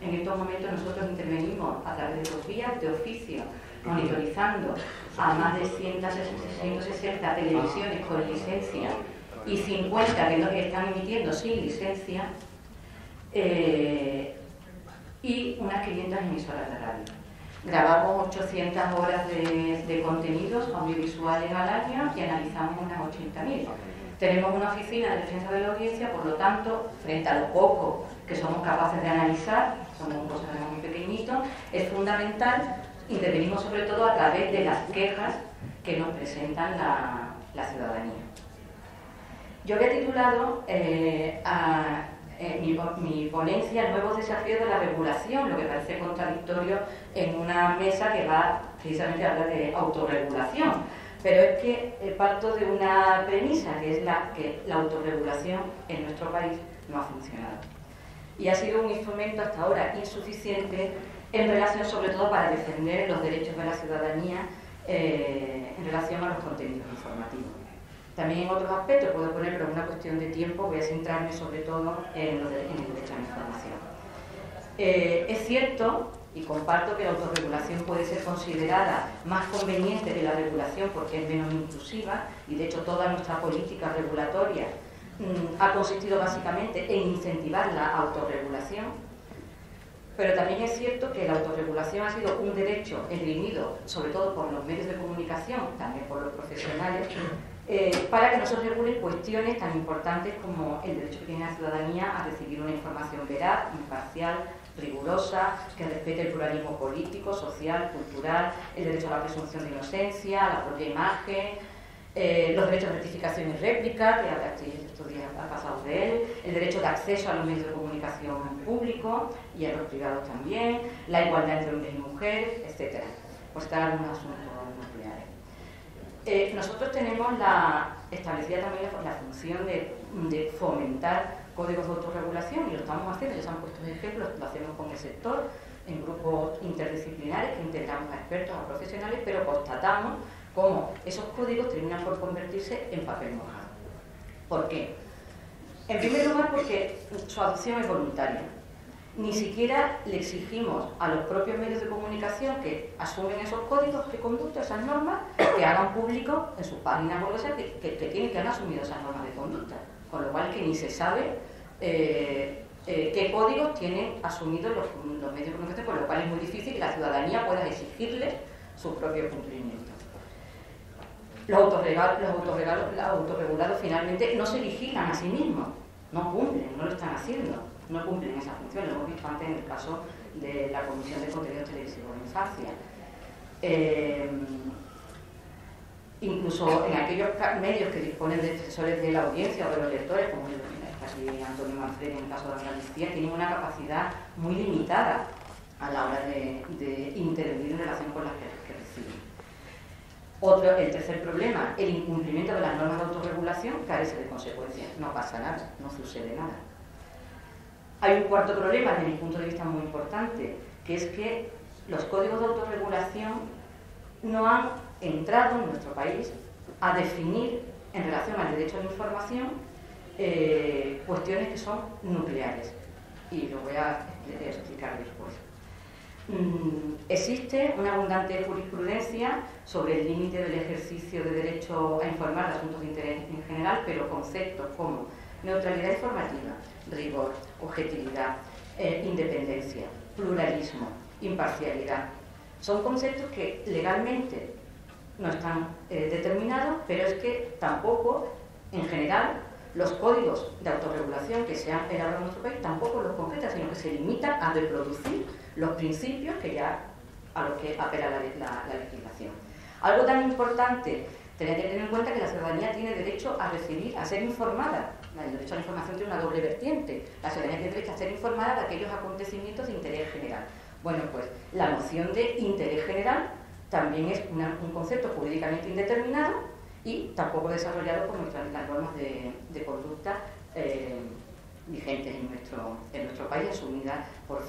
en estos momentos nosotros intervenimos a través de dos vías de oficio, monitorizando a más de ciento sesenta televisiones con licencia y cincuenta que están emitiendo sin licencia, eh, y unas quinientas emisoras de radio. Grabamos ochocientas horas de, de contenidos audiovisuales al año y analizamos unas ochenta mil. Tenemos una oficina de defensa de la audiencia, por lo tanto, frente a lo poco que somos capaces de analizar, somos cosas muy pequeñitos, es fundamental, intervenimos sobre todo a través de las quejas que nos presentan la, la ciudadanía. Yo había titulado eh, a, eh, mi, mi ponencia Nuevos desafíos de la regulación, lo que parece contradictorio en una mesa que va precisamente a hablar de autorregulación. Pero es que eh, parto de una premisa, que es la que la autorregulación en nuestro país no ha funcionado. Y ha sido un instrumento hasta ahora insuficiente en relación, sobre todo, para defender los derechos de la ciudadanía eh, en relación a los contenidos informativos. También en otros aspectos, puedo poner, pero es una cuestión de tiempo, voy a centrarme sobre todo en, lo de, en el derecho a la información. Eh, es cierto, y comparto, que la autorregulación puede ser considerada más conveniente que la regulación porque es menos intrusiva, y de hecho toda nuestra política regulatoria mm, ha consistido básicamente en incentivar la autorregulación. Pero también es cierto que la autorregulación ha sido un derecho esgrimido, sobre todo por los medios de comunicación, también por los profesionales, eh, para que no se regulen cuestiones tan importantes como el derecho que tiene la ciudadanía a recibir una información veraz, imparcial, rigurosa, que respete el pluralismo político, social, cultural, el derecho a la presunción de inocencia, a la propia imagen, eh, los derechos de rectificación y réplica, que hablasteis estos días pasados de él, el derecho de acceso a los medios de comunicación públicos y a los privados también, la igualdad entre hombres y mujeres, etcétera, por estar algunos asuntos nucleares. Eh, nosotros tenemos la, establecida también la, la función de, de fomentar códigos de autorregulación, y lo estamos haciendo, ya se han puesto ejemplos, lo hacemos con el sector, en grupos interdisciplinares que integramos a expertos, a profesionales, pero constatamos cómo esos códigos terminan por convertirse en papel mojado. ¿Por qué? En primer lugar, porque su adopción es voluntaria. Ni siquiera le exigimos a los propios medios de comunicación que asumen esos códigos de conducta, esas normas, que hagan público en sus páginas web que, que, que tienen que haber asumido esas normas de conducta. Con lo cual que ni se sabe eh, eh, qué códigos tienen asumidos los, los medios de comunicación, con lo cual es muy difícil que la ciudadanía pueda exigirle su propio cumplimiento. Los autorregulados, los autorregulados, los autorregulados finalmente no se vigilan a sí mismos, no cumplen, no lo están haciendo, no cumplen esa función, lo hemos visto antes en el caso de la Comisión de Contenidos Televisivos de Infancia. Eh, incluso en aquellos medios que disponen de defensores de la audiencia o de los lectores, como el, aquí Antonio Manfredi en el caso de Andalucía, tienen una capacidad muy limitada a la hora de, de intervenir en relación con las que, que reciben. Otro, el tercer problema, el incumplimiento de las normas de autorregulación carece de consecuencias, no pasa nada, no sucede nada. Hay un cuarto problema, desde mi punto de vista muy importante, que es que los códigos de autorregulación no han entrado en nuestro país a definir, en relación al derecho a la información, eh, cuestiones que son nucleares, y lo voy a explicar después. Mm, existe una abundante jurisprudencia sobre el límite del ejercicio de derecho a informar de asuntos de interés en general, pero conceptos como neutralidad informativa, rigor, objetividad, eh, independencia, pluralismo, imparcialidad, son conceptos que legalmente no están eh, determinados, pero es que tampoco, en general, los códigos de autorregulación que se han elaborado en nuestro país tampoco los concretan, sino que se limitan a reproducir los principios que ya a los que apela la, la, la legislación. Algo tan importante, tener que tener en cuenta que la ciudadanía tiene derecho a recibir, a ser informada. El derecho a la información tiene una doble vertiente. La ciudadanía tiene derecho a ser informada de aquellos acontecimientos de interés general. Bueno, pues la noción de interés general también es una, un concepto jurídicamente indeterminado y tampoco desarrollado por nuestras, las normas de, de conducta eh, vigentes en nuestro, en nuestro país, asumidas por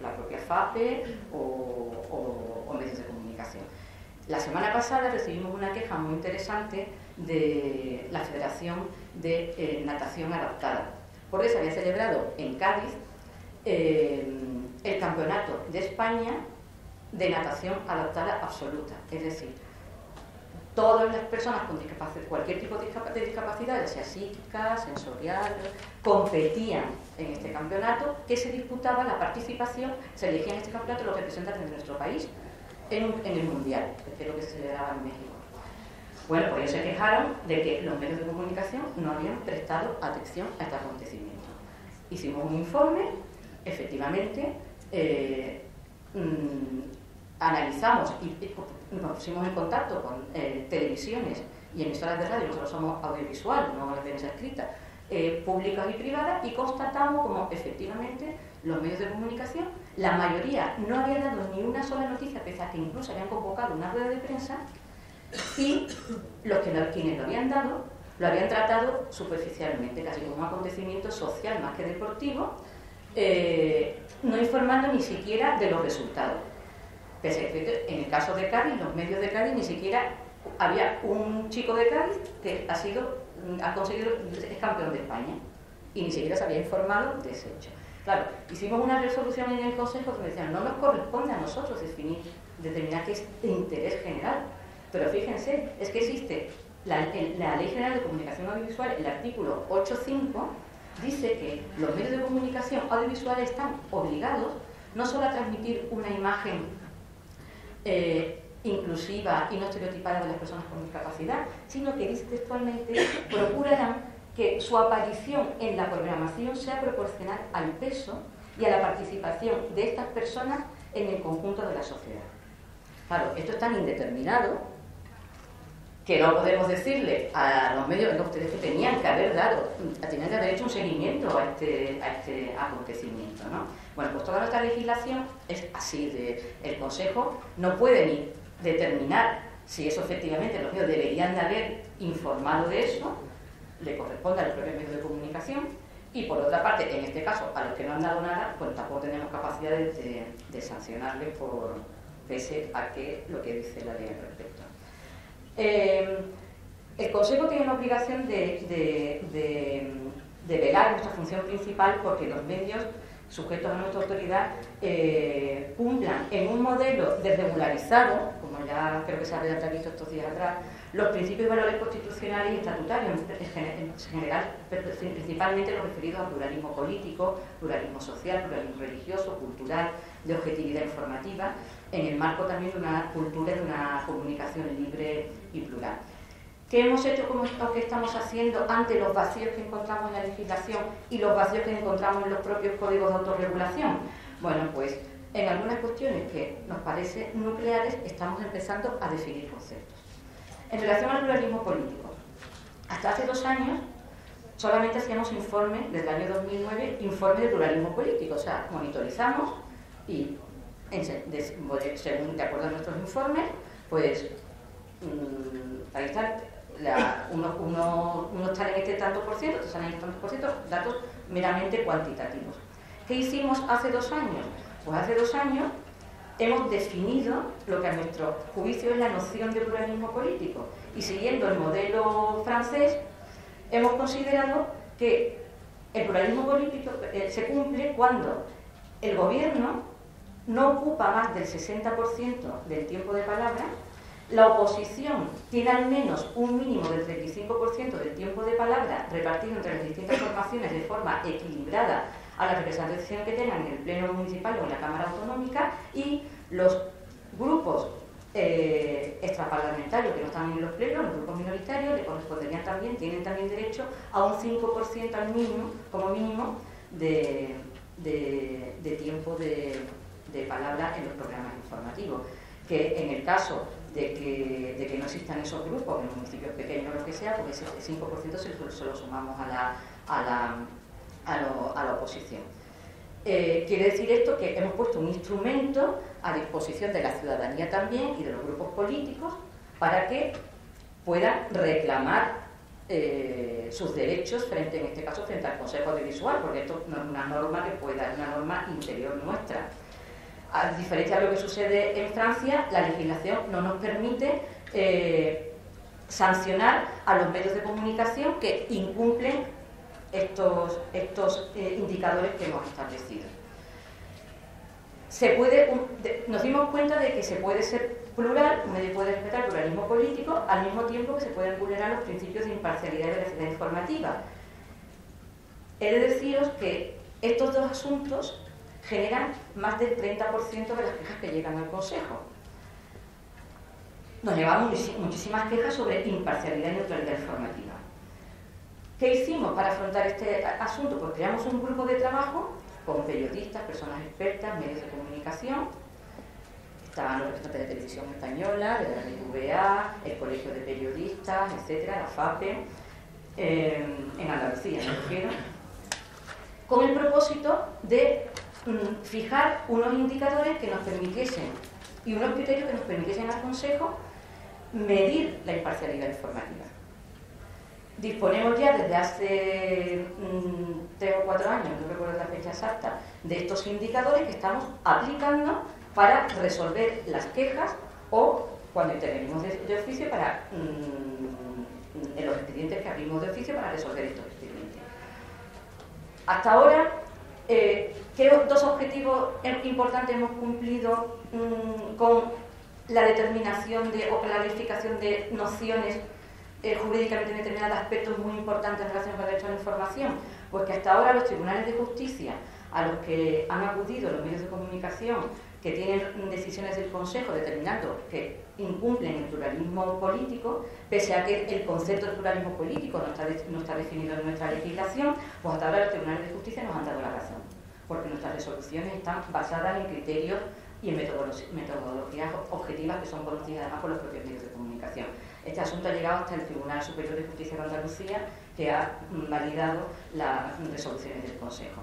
la propia FAPE o, o, o medios de comunicación. La semana pasada recibimos una queja muy interesante de la Federación de eh, Natación Adaptada, porque se había celebrado en Cádiz eh, el Campeonato de España de Natación Adaptada Absoluta, es decir, todas las personas con discapacidad, cualquier tipo de discapacidad, ya sea psíquica, sensorial, competían en este campeonato que se disputaba la participación, se elegían en este campeonato los representantes de nuestro país en, en el Mundial, que es lo que se celebraba en México. Bueno, pues ellos se quejaron de que los medios de comunicación no habían prestado atención a este acontecimiento. Hicimos un informe, efectivamente, eh, mmm, analizamos y, y nos pusimos en contacto con eh, televisiones y emisoras de radio, nosotros somos audiovisual, no una prensa escrita, eh, públicas y privadas, y constatamos como efectivamente los medios de comunicación, la mayoría no había dado ni una sola noticia, pese a que incluso habían convocado una rueda de prensa, y los que lo, quienes lo habían dado lo habían tratado superficialmente, casi como un acontecimiento social más que deportivo, eh, no informando ni siquiera de los resultados. Pese a que en el caso de Cádiz, los medios de Cádiz, ni siquiera había un chico de Cádiz que ha sido, ha conseguido, es campeón de España, y ni siquiera se había informado de ese hecho. Claro, hicimos una resolución en el Consejo que decían, no nos corresponde a nosotros definir, determinar qué es de interés general. Pero fíjense, es que existe la, la Ley General de Comunicación Audiovisual, el artículo ocho punto cinco, dice que los medios de comunicación audiovisual están obligados no solo a transmitir una imagen eh, inclusiva y no estereotipada de las personas con discapacidad, sino que dice textualmente, procurarán que su aparición en la programación sea proporcional al peso y a la participación de estas personas en el conjunto de la sociedad. Claro, esto es tan indeterminado que no podemos decirle a los medios, no, ustedes que tenían que haber dado, tenían que haber hecho un seguimiento a este, a este acontecimiento, ¿no? Bueno, pues toda nuestra legislación es así, de, el Consejo no puede ni determinar si eso efectivamente los medios deberían de haber informado de eso, le corresponde a los propios medios de comunicación, y por otra parte, en este caso, a los que no han dado nada, pues tampoco tenemos capacidad de, de, de sancionarles por, pese a que lo que dice la ley al respecto. Eh, el Consejo tiene la obligación de, de, de, de velar nuestra función principal porque los medios sujetos a nuestra autoridad eh, cumplan en un modelo desregularizado, como ya creo que se había visto estos días atrás, los principios y valores constitucionales y estatutarios, en general, principalmente los referidos al pluralismo político, pluralismo social, pluralismo religioso, cultural, de objetividad informativa, en el marco también de una cultura de una comunicación libre y plural. ¿Qué hemos hecho como esto que estamos haciendo ante los vacíos que encontramos en la legislación y los vacíos que encontramos en los propios códigos de autorregulación? Bueno, pues en algunas cuestiones que nos parecen nucleares estamos empezando a definir conceptos. En relación al pluralismo político, hasta hace dos años solamente hacíamos informes, desde el año dos mil nueve, informes de pluralismo político, o sea, monitorizamos y, según de acuerdo a nuestros informes, pues mmm, ahí está, la, uno, uno, uno está en este tanto por ciento, otros están en este tanto por ciento, datos meramente cuantitativos. ¿Qué hicimos hace dos años? Pues hace dos años hemos definido lo que a nuestro juicio es la noción de pluralismo político y siguiendo el modelo francés hemos considerado que el pluralismo político eh, se cumple cuando el gobierno no ocupa más del sesenta por ciento del tiempo de palabra, la oposición tiene al menos un mínimo del treinta y cinco por ciento del tiempo de palabra repartido entre las distintas formaciones de forma equilibrada a la representación que tengan en el Pleno Municipal o en la Cámara Autonómica, y los grupos eh, extraparlamentarios que no están en los plenos, los grupos minoritarios, le corresponderían también, tienen también derecho a un cinco por ciento al mínimo, como mínimo de, de, de tiempo de, de palabra en los programas informativos. Que en el caso de que, de que no existan esos grupos, en los municipios pequeños o lo que sea, pues ese cinco por ciento se, se lo sumamos a la... A la A, lo, a la oposición. Eh, quiere decir esto que hemos puesto un instrumento a disposición de la ciudadanía también y de los grupos políticos para que puedan reclamar eh, sus derechos frente, en este caso, frente al Consejo Audiovisual, porque esto no es una norma que pueda, es una norma interior nuestra. A diferencia de lo que sucede en Francia, la legislación no nos permite eh, sancionar a los medios de comunicación que incumplen estos, estos eh, indicadores que hemos establecido. Se puede, un, de, nos dimos cuenta de que se puede ser plural, un medio puede respetar el pluralismo político, al mismo tiempo que se pueden vulnerar los principios de imparcialidad y veracidad informativa. He de deciros que estos dos asuntos generan más del treinta por ciento de las quejas que llegan al Consejo. Nos llevamos muchísimas quejas sobre imparcialidad y neutralidad informativa. ¿Qué hicimos para afrontar este asunto? Pues creamos un grupo de trabajo con periodistas, personas expertas, medios de comunicación, estaban los representantes de Televisión Española, de la T V tres, el Colegio de Periodistas, etcétera, la FAPE, eh, en Andalucía, me refiero, con el propósito de mm, fijar unos indicadores que nos permitiesen y unos criterios que nos permitiesen al Consejo medir la imparcialidad informativa. Disponemos ya desde hace mm, tres o cuatro años, no recuerdo la fecha exacta, de estos indicadores que estamos aplicando para resolver las quejas o, cuando intervenimos de, de oficio, para, mm, en los expedientes que abrimos de oficio para resolver estos expedientes. Hasta ahora, eh, ¿qué dos objetivos importantes hemos cumplido mm, con la determinación de, o clarificación de nociones Eh, jurídicamente determinados aspectos muy importantes en relación con el derecho a la información? Pues que hasta ahora los tribunales de justicia a los que han acudido los medios de comunicación que tienen decisiones del Consejo determinando que incumplen el pluralismo político, pese a que el concepto de pluralismo político no está, de, no está definido en nuestra legislación, pues hasta ahora los tribunales de justicia nos han dado la razón, porque nuestras resoluciones están basadas en criterios y en metodologías objetivas que son conocidas además por los propios medios de comunicación. Este asunto ha llegado hasta el Tribunal Superior de Justicia de Andalucía, que ha validado las resoluciones del Consejo.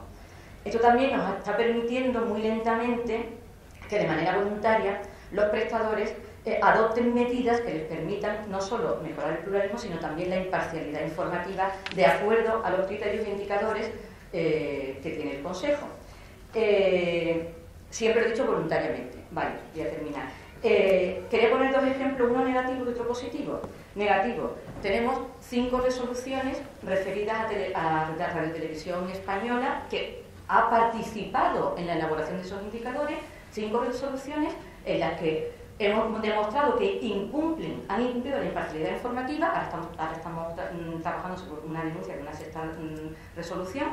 Esto también nos está permitiendo muy lentamente que de manera voluntaria los prestadores eh, adopten medidas que les permitan no solo mejorar el pluralismo, sino también la imparcialidad informativa de acuerdo a los criterios e indicadores eh, que tiene el Consejo. Eh, siempre he dicho voluntariamente. Vale, voy a terminar. Eh, quería poner dos ejemplos, uno negativo y otro positivo. Negativo, tenemos cinco resoluciones referidas a, tele, a la Radio y Televisión Española, que ha participado en la elaboración de esos indicadores, cinco resoluciones en las que hemos demostrado que incumplen, han incumplido la imparcialidad informativa. Ahora estamos, ahora estamos tra trabajando sobre una denuncia de una sexta mm, resolución,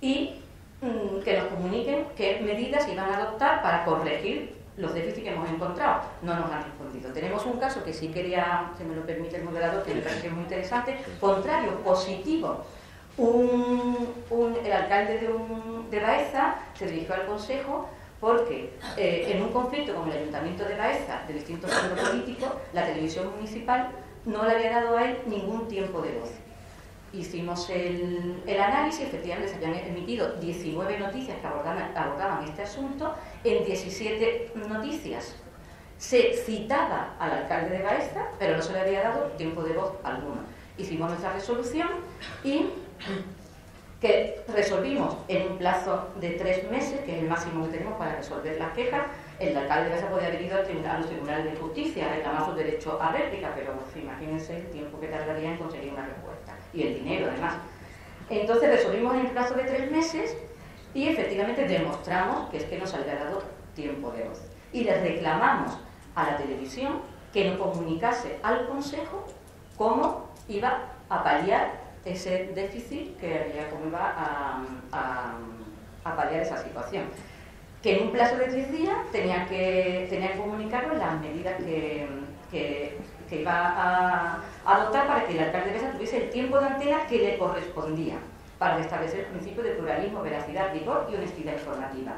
y mm, que nos comuniquen qué medidas iban a adoptar para corregir los déficits que hemos encontrado. No nos han respondido. Tenemos un caso que sí quería, si me lo permite el moderador, que me parece muy interesante, contrario, positivo. Un, un, el alcalde de, un, de Baeza se dirigió al Consejo porque eh, en un conflicto con el Ayuntamiento de Baeza, de distintos grupos políticos, la televisión municipal no le había dado a él ningún tiempo de voz. Hicimos el, el análisis, efectivamente se habían emitido diecinueve noticias que abordaban, abordaban este asunto. En diecisiete noticias se citaba al alcalde de Baeza, pero no se le había dado tiempo de voz alguno. Hicimos nuestra resolución y que resolvimos en un plazo de tres meses, que es el máximo que tenemos para resolver las quejas. El alcalde de Baeza podía haber ido al tribunal, a los tribunales de justicia, reclamar su derecho a réplica, pero imagínense el tiempo que tardaría en conseguir una respuesta. Y el dinero, además. Entonces resolvimos en el plazo de tres meses y efectivamente demostramos que es que nos había dado tiempo de voz. Y le reclamamos a la televisión que nos comunicase al Consejo cómo iba a paliar ese déficit que había, cómo iba a, a, a paliar esa situación. Que en un plazo de tres días tenía que, tenía que comunicarnos las medidas que, que, que iba a adoptar para que el alcalde de Baeza tuviese el tiempo de antena que le correspondía para restablecer el principio de pluralismo, veracidad, rigor y honestidad informativa.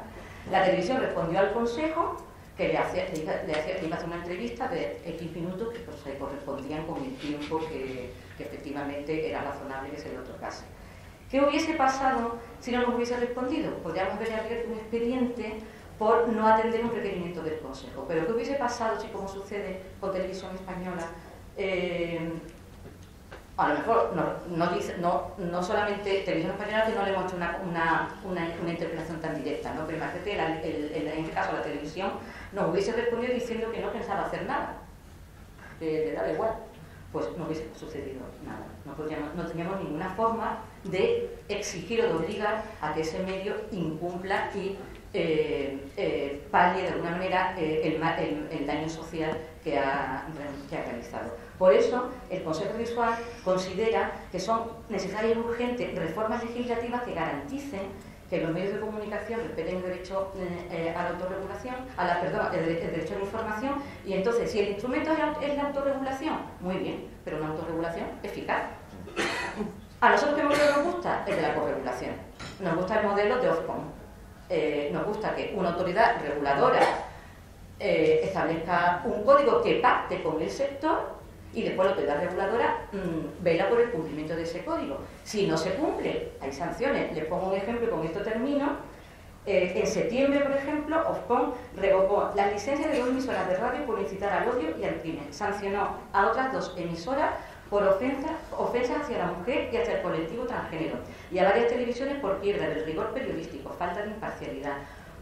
La televisión respondió al Consejo, que le, hacía, le, hacía, le iba a hacer una entrevista de X minutos que pues, se correspondían con el tiempo que, que efectivamente era razonable que se le otorgase. ¿Qué hubiese pasado si no nos hubiese respondido? Podríamos haber abierto un expediente por no atender un requerimiento del Consejo. Pero ¿qué hubiese pasado si, como sucede con Televisión Española, eh, a lo mejor no, no, dice, no, no solamente Televisión Española, que no le hemos hecho una, una, una, una interpelación tan directa, ¿no? Pero imagínate, en este caso la televisión nos hubiese respondido diciendo que no pensaba hacer nada, que le daba igual. Pues no hubiese sucedido nada. No, podríamos, no teníamos ninguna forma de exigir o de obligar a que ese medio incumpla y eh, eh, pague de alguna manera eh, el, el, el daño social que ha, que ha realizado. Por eso, el Consejo Audiovisual considera que son necesarias y urgentes reformas legislativas que garanticen que los medios de comunicación respeten el derecho eh, a la autorregulación, a la, perdón, el, el derecho a la información. Y entonces, si el instrumento es la, es la autorregulación, muy bien, pero una autorregulación eficaz. A nosotros, ¿qué modelo nos gusta? El de la corregulación. Nos gusta el modelo de OFCOM. Eh, nos gusta que una autoridad reguladora eh, establezca un código que pacte con el sector y después la autoridad reguladora mmm, vela por el cumplimiento de ese código. Si no se cumple, hay sanciones. Les pongo un ejemplo y con esto termino. Eh, en septiembre, por ejemplo, OFCOM revocó las licencias de dos emisoras de radio por incitar al odio y al crimen. Sancionó a otras dos emisoras por ofensas ofensa hacia la mujer y hacia el colectivo transgénero. Y a varias televisiones por pérdida del rigor periodístico, falta de imparcialidad,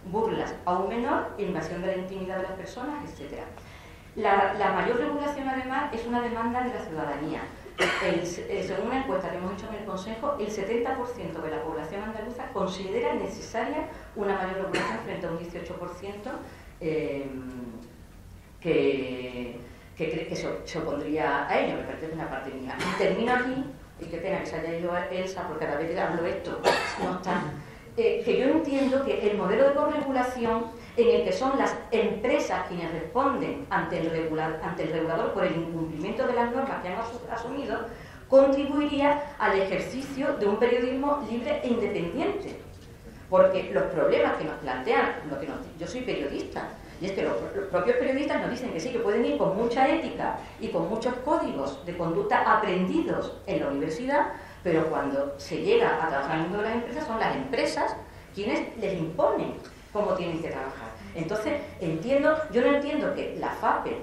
burlas a un menor, invasión de la intimidad de las personas, etcétera. La, la mayor regulación, además, es una demanda de la ciudadanía. El, el, según una encuesta que hemos hecho en el Consejo, el setenta por ciento de la población andaluza considera necesaria una mayor regulación frente a un dieciocho por ciento eh, que, que, que se, se opondría a ello. Me parece que es una parte mía. Termino aquí, y qué pena que se haya ido a Elsa, porque cada vez que hablo esto no está. Eh, que yo entiendo que el modelo de corregulación, en el que son las empresas quienes responden ante el, regular, ante el regulador por el incumplimiento de las normas que han asumido, contribuiría al ejercicio de un periodismo libre e independiente. Porque los problemas que nos plantean, lo que nos, yo soy periodista, y es que los, los propios periodistas nos dicen que sí, que pueden ir con mucha ética y con muchos códigos de conducta aprendidos en la universidad, pero cuando se llega a trabajar en el mundo de las empresas, son las empresas quienes les imponen cómo tienen que trabajar. Entonces, entiendo, yo no entiendo que la FAPE,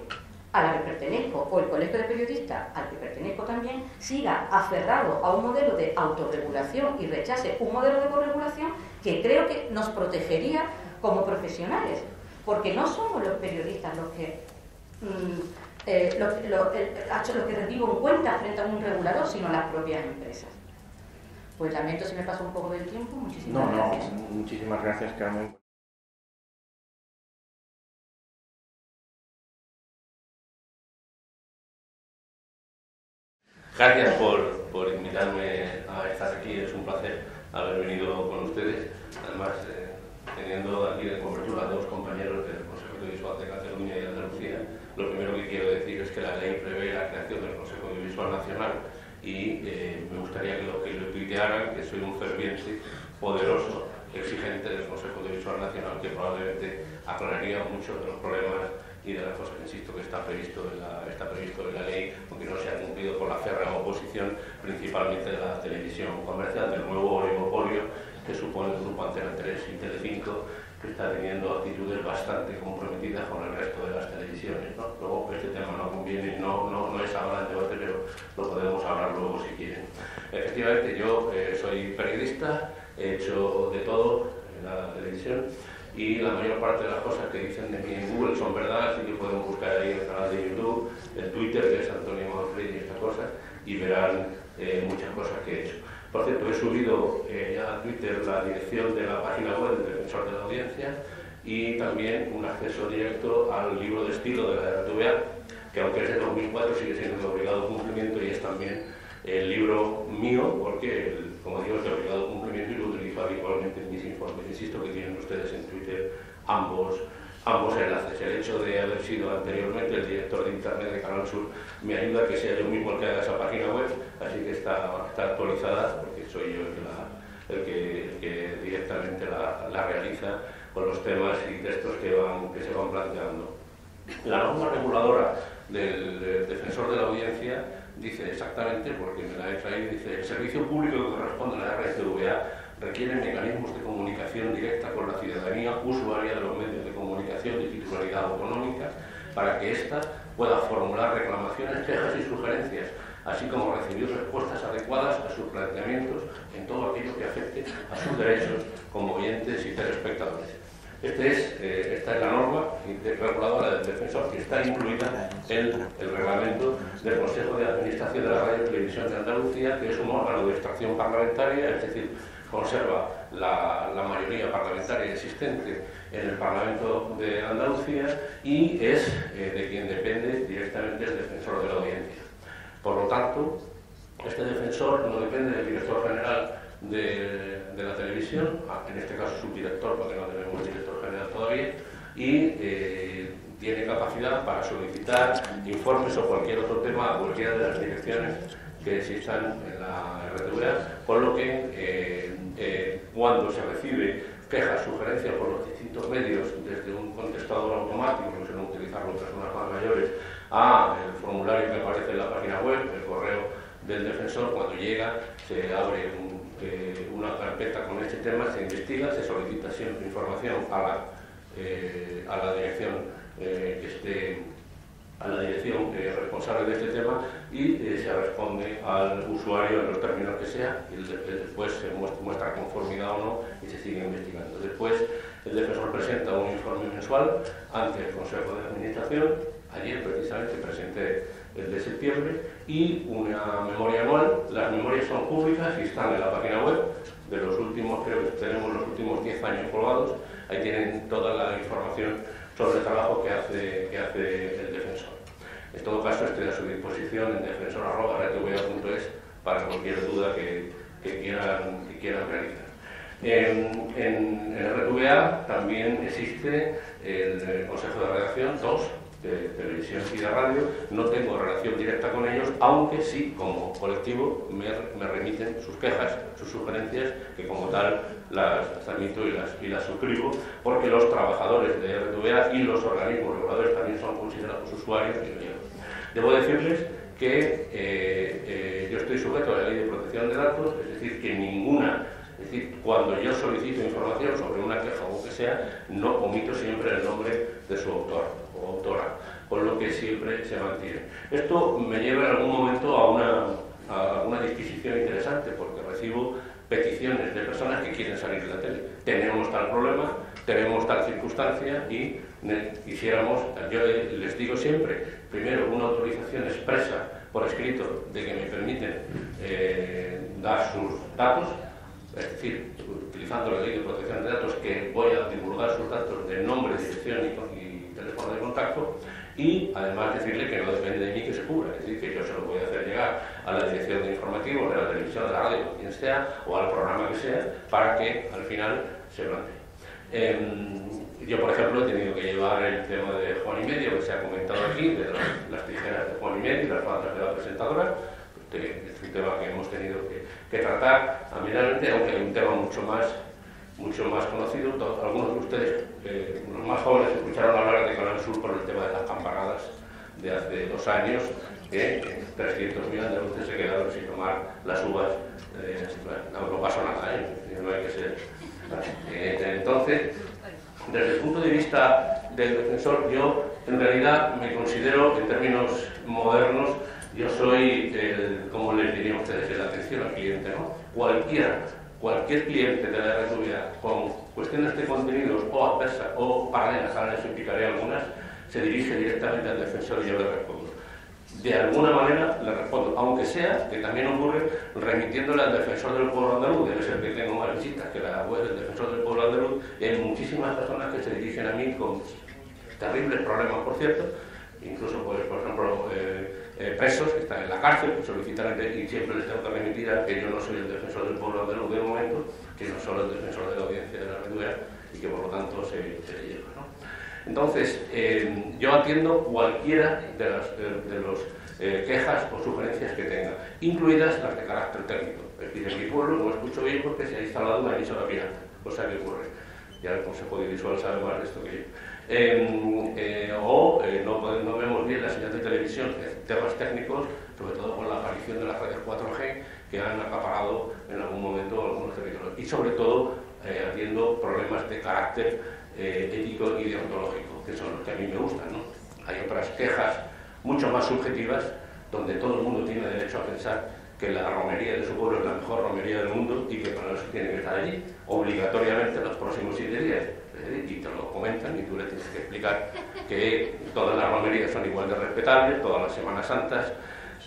a la que pertenezco, o el Colegio de Periodistas, al que pertenezco también, siga aferrado a un modelo de autorregulación y rechace un modelo de corregulación que creo que nos protegería como profesionales, porque no somos los periodistas los que mmm, eh, los, los, eh, los que reciben cuenta frente a un regulador, sino las propias empresas. Pues lamento si me pasó un poco del tiempo. Muchísimas no, gracias. No, muchísimas gracias, Carmen. Gracias por, por invitarme a estar aquí, es un placer haber venido con ustedes. Además, eh, teniendo aquí de cobertura a dos compañeros del Consejo Audiovisual de Cataluña y Andalucía, lo primero que quiero decir es que la ley prevé la creación del Consejo Audiovisual Nacional y eh, me gustaría que lo que lo tuitearan, que soy un ferviente, poderoso, exigente del Consejo Audiovisual Nacional, que probablemente aclararía muchos de los problemas y de las cosas que insisto que está previsto en la, está previsto en la ley, aunque no se ha cumplido por la férrea oposición, principalmente de la televisión comercial, del nuevo oligopolio que supone el grupo Antena tres y Tele cinco, que está teniendo actitudes bastante comprometidas con el resto de las televisiones, ¿no? Luego este tema no conviene, no, no, no es ahora el debate, pero lo podemos hablar luego si quieren. Efectivamente, yo eh, soy periodista, he hecho de todo en la televisión, y la mayor parte de las cosas que dicen de mí en Google son verdad, así que pueden buscar ahí el canal de YouTube, el Twitter, que es Antonio Manfredi y estas cosas, y verán eh, muchas cosas que he hecho. Por cierto, he subido eh, ya a Twitter la dirección de la página web del Defensor de la Audiencia y también un acceso directo al libro de estilo de la V I A C, que aunque es de dos mil cuatro sigue siendo de obligado cumplimiento y es también el libro mío, porque el, como digo, es de obligado cumplimiento y lo utilizo habitualmente en mis informes. Insisto que tienen ustedes en Twitter ambos, ambos enlaces. El hecho de haber sido anteriormente el director de Internet de Canal Sur me ayuda a que sea yo mismo el que haga esa página web, así que está, está actualizada, porque soy yo el que, la, el que, el que directamente la, la realiza con los temas y textos que, van, que se van planteando. La norma reguladora del, del Defensor de la Audiencia dice exactamente, porque me la he traído, dice: el servicio público que corresponde a la R T V A requiere mecanismos de comunicación directa con la ciudadanía usuaria de los medios de comunicación de titularidad autonómica para que ésta pueda formular reclamaciones, quejas y sugerencias, así como recibir respuestas adecuadas a sus planteamientos en todo aquello que afecte a sus derechos como oyentes y telespectadores. Este es, eh, esta es la norma reguladora del Defensor que está incluida en el, el reglamento del Consejo de Administración de la Radio y Televisión de Andalucía, que es un órgano de extracción parlamentaria, es decir, conserva la, la mayoría parlamentaria existente en el Parlamento de Andalucía y es eh, de quien depende directamente el Defensor de la Audiencia. Por lo tanto, este Defensor no depende del Director General De, de la televisión, en este caso subdirector, porque no tenemos director general todavía, y eh, tiene capacidad para solicitar informes o cualquier otro tema a cualquiera de las direcciones que existan en la R T V A, con lo que eh, eh, cuando se recibe quejas, sugerencias por los distintos medios, desde un contestador automático, no sé, no utilizarlo personas más mayores, a el formulario que aparece en la página web, el correo del defensor. Cuando llega se abre un, eh, una carpeta con este tema, se investiga, se solicita siempre información a la, eh, a la dirección eh, que esté a la dirección eh, responsable de este tema, y eh, se responde al usuario en los términos que sea, y el, después se muestra, muestra conformidad o no y se sigue investigando. Después el defensor presenta un informe mensual ante el Consejo de Administración. Ayer precisamente presenté el de septiembre, y una memoria anual. Las memorias son públicas y están en la página web. De los últimos, creo que tenemos los últimos diez años colgados, ahí tienen toda la información sobre el trabajo que hace, que hace el defensor. En todo caso, estoy a su disposición en defensor arroba r t v a punto es para cualquier duda que, que, quieran, que quieran realizar. En, en, en R T V A también existe el Consejo de Redacción dos, de Televisión y de Radio. No tengo relación directa con ellos, aunque sí, como colectivo, me, me remiten sus quejas, sus sugerencias, que como tal las admito y las, y las suscribo, porque los trabajadores de R T V A y los organismos reguladores también son considerados usuarios. Debo decirles que eh, eh, yo estoy sujeto a la Ley de Protección de Datos, es decir, que ninguna... Es decir, cuando yo solicito información sobre una queja o que sea, no omito siempre el nombre de su autor o autora, con lo que siempre se mantiene. Esto me lleva en algún momento a una, a una disquisición interesante, porque recibo peticiones de personas que quieren salir de la tele. Tenemos tal problema, tenemos tal circunstancia y quisiéramos, yo les digo siempre, primero una autorización expresa por escrito de que me permiten eh, dar sus datos. Es decir, utilizando la Ley de Protección de Datos, que voy a divulgar sus datos de nombre, dirección y, y teléfono de contacto, y además decirle que no depende de mí que se cubra, es decir, que yo se lo voy a hacer llegar a la dirección de informativo, de la televisión, de la radio, o quien sea, o al programa que sea, para que al final se plantee. Eh, yo, por ejemplo, he tenido que llevar el tema de Juan y medio, que se ha comentado aquí, de las, las tijeras de Juan y medio y las faltas de la presentadora. Es un tema que hemos tenido que, que tratar ampliamente, aunque hay un tema mucho más, mucho más conocido. Algunos de ustedes, eh, los más jóvenes, escucharon hablar de Canal Sur por el tema de las campanadas de hace dos años, que eh, trescientos mil andaluces se quedaron sin tomar las uvas. Eh, no, no pasó nada, ¿eh? No hay que ser. Eh, entonces, desde el punto de vista del defensor, yo en realidad me considero, en términos modernos, yo soy, el, como les diría a ustedes, la atención al cliente, ¿no? Cualquiera, cualquier cliente de la R T V A con cuestiones de contenidos o adversas o paralelas, ahora les explicaré algunas, se dirige directamente al defensor y yo le respondo. De alguna manera le respondo, aunque sea, que también ocurre, remitiéndole al defensor del pueblo andaluz, debe ser que tengo más visitas que la web del defensor del pueblo andaluz, y hay muchísimas personas que se dirigen a mí con terribles problemas, por cierto, incluso, pues, por ejemplo, eh, eh, presos que están en la cárcel, que solicitan, y siempre les tengo que remitir a que yo no soy el defensor del pueblo andaluz de momento, que no soy el defensor de la audiencia de la R T V A y que por lo tanto se, se lleva, ¿no? Entonces, eh, yo atiendo cualquiera de las de, de los, eh, quejas o sugerencias que tenga, incluidas las de carácter técnico. Es decir, en mi pueblo no escucho bien porque se ha instalado una emisora pirata, cosa que ocurre. Ya el Consejo Audiovisual sabe más de esto que yo. Eh, eh, o eh, no, no vemos bien la señal de televisión, temas técnicos, sobre todo con la aparición de las redes cuatro G que han acaparado en algún momento algunos territorios, y sobre todo eh, haciendo problemas de carácter eh, ético y deontológico, que son los que a mí me gustan, ¿no? Hay otras quejas mucho más subjetivas, donde todo el mundo tiene derecho a pensar que la romería de su pueblo es la mejor romería del mundo y que para eso tiene que estar allí obligatoriamente los próximos siete días. Y te lo comentan y tú le tienes que explicar que todas las romerías son igual de respetables, todas las Semanas Santas,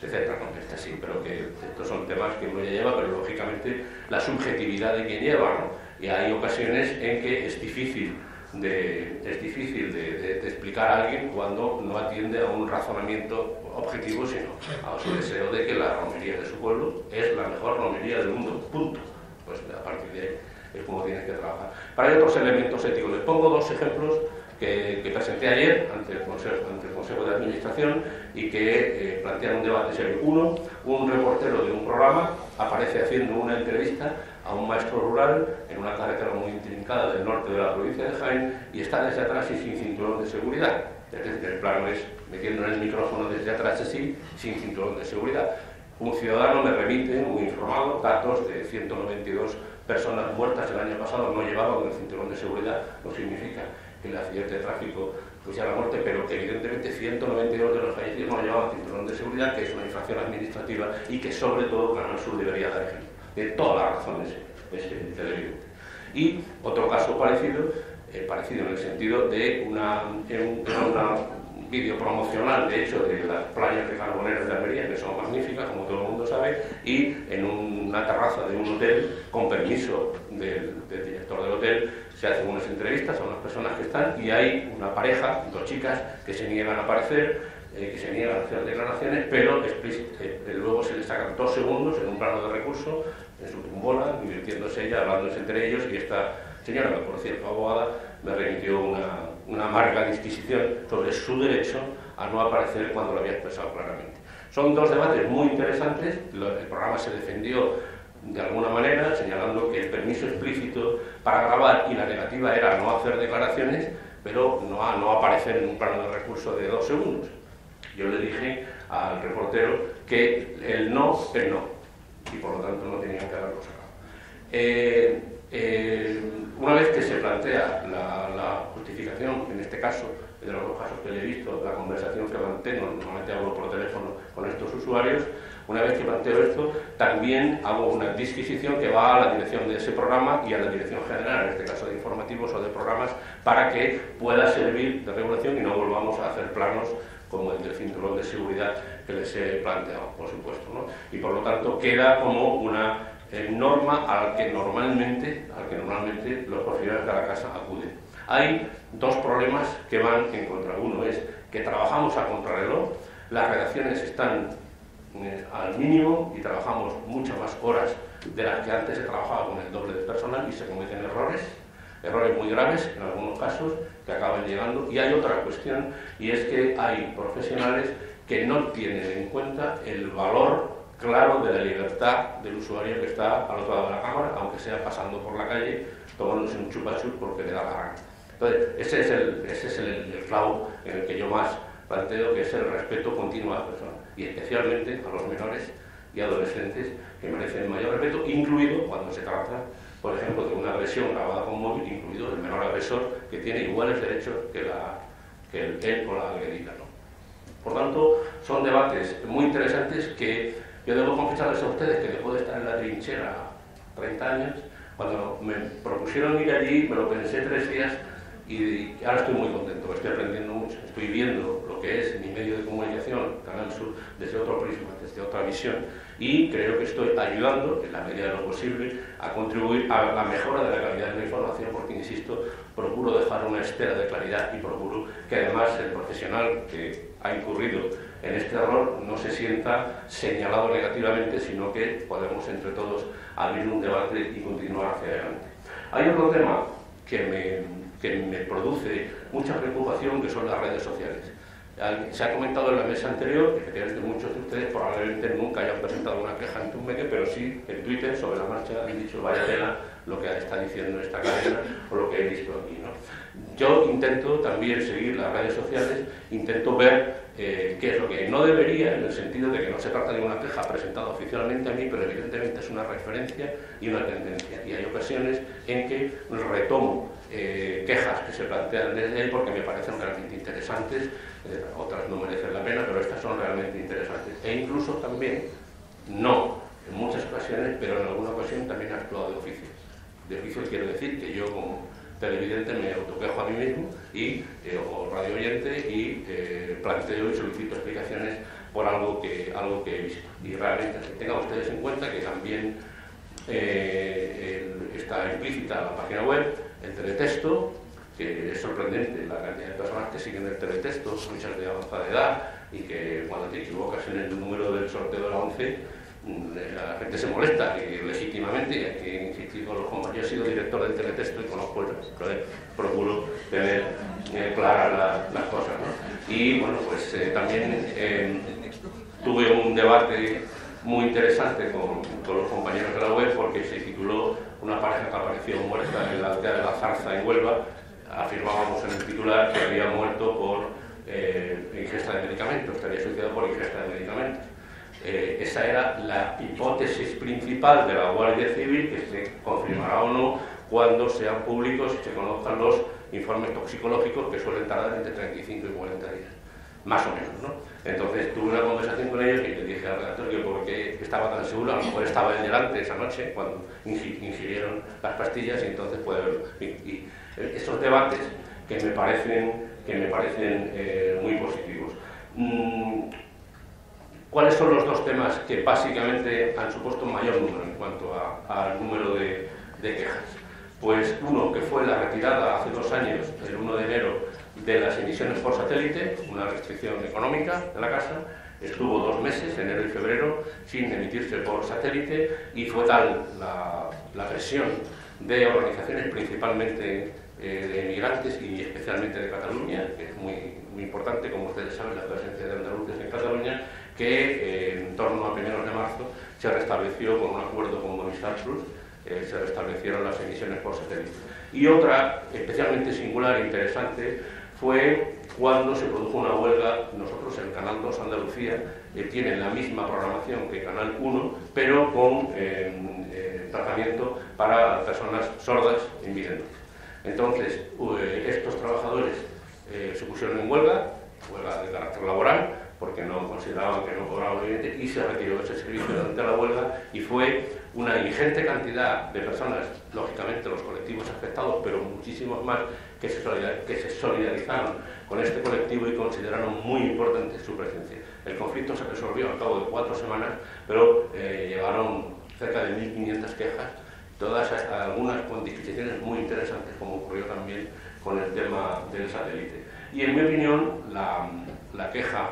etcétera. No, este sí, pero que estos son temas que uno ya lleva, pero lógicamente la subjetividad de quien lleva, ¿no? Y hay ocasiones en que es difícil de, es difícil de, de, de explicar a alguien cuando no atiende a un razonamiento objetivo, sino a su deseo de que la romería de su pueblo es la mejor romería del mundo, punto. Pues a partir de ahí es como tienes que trabajar. Para hay otros elementos éticos. Les pongo dos ejemplos que, que presenté ayer ante el, Consejo, ante el Consejo de Administración y que eh, plantean un debate serio. Uno, un reportero de un programa aparece haciendo una entrevista a un maestro rural en una carretera muy intrincada del norte de la provincia de Jaén y está desde atrás y sin cinturón de seguridad. Es decir, el plano es metiendo en el micrófono desde atrás así, sin cinturón de seguridad. Un ciudadano me remite, muy informado, datos de ciento noventa y dos personas muertas el año pasado, no llevaban el cinturón de seguridad, no significa que el accidente de tráfico fuese la muerte, pero que evidentemente ciento noventa y dos de los fallecidos no llevaban cinturón de seguridad, que es una infracción administrativa y que sobre todo Canal Sur debería dar ejemplo. De todas las razones es evidente. Y otro caso parecido, eh, parecido en el sentido de una... En, en una vídeo promocional, de hecho, de las playas de Carboneras de Almería, que son magníficas, como todo el mundo sabe, y en una terraza de un hotel, con permiso del, del director del hotel, se hacen unas entrevistas a unas personas que están, y hay una pareja, dos chicas, que se niegan a aparecer, eh, que se niegan a hacer declaraciones, pero eh, luego se les sacan dos segundos en un plano de recurso, en su tumbola, divirtiéndose ellas, hablándose entre ellos, y esta señora, que por cierto abogada, me remitió una... una amarga disquisición sobre su derecho a no aparecer cuando lo había expresado claramente. Son dos debates muy interesantes. El programa se defendió de alguna manera señalando que el permiso explícito para grabar y la negativa era no hacer declaraciones, pero no, a, no aparecer en un plano de recurso de dos segundos. Yo le dije al reportero que el no es no, y por lo tanto no tenían que haberlo sacado. Eh, eh, una vez que se plantea la, la justificación, en este caso, de los dos casos que le he visto, la conversación que mantengo, normalmente hablo por teléfono con estos usuarios, una vez que planteo esto, también hago una disquisición que va a la dirección de ese programa y a la dirección general, en este caso de informativos o de programas, para que pueda servir de regulación y no volvamos a hacer planos como el del cinturón de seguridad que les he planteado, por supuesto, ¿no? Y por lo tanto queda como una eh, norma al que normalmente, al que normalmente los profesionales de la casa acuden. Hay dos problemas que van en contra. Uno es que trabajamos a contrarreloj, las redacciones están eh, al mínimo y trabajamos muchas más horas de las que antes se trabajaba con el doble de personal y se cometen errores, errores muy graves en algunos casos que acaban llegando. Y hay otra cuestión, y es que hay profesionales que no tienen en cuenta el valor claro de la libertad del usuario que está al otro lado de la cámara, aunque sea pasando por la calle tomándose un chupachup porque le da la gana. Entonces, ese es, el, ese es el, el clavo en el que yo más planteo, que es el respeto continuo a las personas, y especialmente a los menores y adolescentes, que merecen mayor respeto, incluido cuando se trata, por ejemplo, de una agresión grabada con móvil, incluido el menor agresor, que tiene iguales derechos que, la, que el, él o la agredida, ¿no? Por tanto, son debates muy interesantes que yo debo confesarles a ustedes que después de estar en la trinchera treinta años, cuando me propusieron ir allí, me lo pensé tres días y ahora estoy muy contento, estoy aprendiendo mucho, estoy viendo lo que es mi medio de comunicación, Canal Sur, desde otro prisma, desde otra visión, y creo que estoy ayudando, en la medida de lo posible, a contribuir a la mejora de la calidad de la información, porque, insisto, procuro dejar una estela de claridad y procuro que además el profesional que ha incurrido en este error no se sienta señalado negativamente, sino que podemos entre todos abrir un debate y continuar hacia adelante. Hay otro tema que me... que me produce mucha preocupación, que son las redes sociales. Se ha comentado en la mesa anterior, efectivamente muchos de ustedes probablemente nunca hayan presentado una queja ante un medio, pero sí en Twitter, sobre la marcha, han dicho vaya tela lo que está diciendo esta cadena o lo que he visto aquí, ¿no? Yo intento también seguir las redes sociales, intento ver eh, qué es lo que no debería, en el sentido de que no se trata de una queja presentada oficialmente a mí, pero evidentemente es una referencia y una tendencia. Y hay ocasiones en que retomo eh, quejas que se plantean desde él porque me parecen realmente interesantes, eh, otras no merecen la pena, pero estas son realmente interesantes. E incluso también, no en muchas ocasiones, pero en alguna ocasión también he actuado de oficio. De oficio quiero decir que yo como televidente me autoquejo a mí mismo y, eh, o radio oyente y eh, planteo y solicito explicaciones por algo que, algo que he visto. Y realmente tengan ustedes en cuenta que también eh, el, está implícita la página web, el teletexto, que es sorprendente la cantidad de personas que siguen el teletexto, muchas de avanzada edad, y que cuando te equivocas en el número del sorteo de la once la gente se molesta, que legítimamente, y hay que insistir con los compañeros. Yo he sido director del teletexto y conozco, entonces procuro tener eh, claras la, las cosas, ¿no? Y bueno, pues eh, también eh, tuve un debate muy interesante con, con los compañeros de la web, porque se tituló Una pareja que apareció muerta en la aldea de la Zarza en Huelva. Afirmábamos en el titular que había muerto por eh, ingesta de medicamentos, que había suicidado por ingesta de medicamentos. Eh, esa era la hipótesis principal de la Guardia Civil, que se confirmará o no cuando sean públicos y se conozcan los informes toxicológicos, que suelen tardar entre treinta y cinco y cuarenta días, más o menos, ¿no? Entonces tuve una conversación con ellos y le dije al redactor que por qué estaba tan seguro, a lo mejor estaba él delante esa noche cuando ingirieron las pastillas, y entonces puede verlo. Y, y esos debates que me parecen, que me parecen eh, muy positivos. Mm, ¿Cuáles son los dos temas que básicamente han supuesto mayor número en cuanto al número de, de quejas? Pues uno, que fue la retirada hace dos años, el primero de enero, de las emisiones por satélite, una restricción económica de la casa. Estuvo dos meses, enero y febrero, sin emitirse por satélite, y fue tal la, la presión de organizaciones, principalmente eh, de migrantes y especialmente de Cataluña, que es muy, muy importante, como ustedes saben, la presencia de andaluces en Cataluña, que eh, en torno a primeros de marzo se restableció con un acuerdo con Movistar Plus, eh, se restablecieron las emisiones por satélite. Y otra especialmente singular e interesante fue cuando se produjo una huelga. Nosotros en Canal dos Andalucía eh, tienen la misma programación que Canal uno, pero con eh, eh, tratamiento para personas sordas e invidentes. Entonces, eh, estos trabajadores eh, se pusieron en huelga, huelga de carácter laboral, porque no consideraban que no cobraban evidente, y se retiró ese servicio durante la huelga, y fue una ingente cantidad de personas, lógicamente los colectivos afectados, pero muchísimos más, que se, que se solidarizaron con este colectivo y consideraron muy importante su presencia. El conflicto se resolvió al cabo de cuatro semanas, pero eh, llegaron cerca de mil quinientas quejas, todas, hasta algunas con disquisiciones muy interesantes, como ocurrió también con el tema del satélite. Y en mi opinión, la, la queja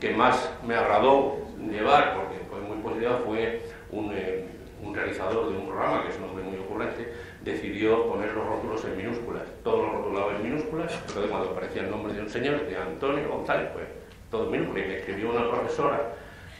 que más me agradó llevar, porque fue muy positiva, fue un, eh, un realizador de un programa, que es un hombre muy ocurrente, decidió poner los rótulos en minúsculas, todos los rotulados en minúsculas. Entonces, cuando aparecía el nombre de un señor, de Antonio González, pues todo en minúsculas. Y me escribió una profesora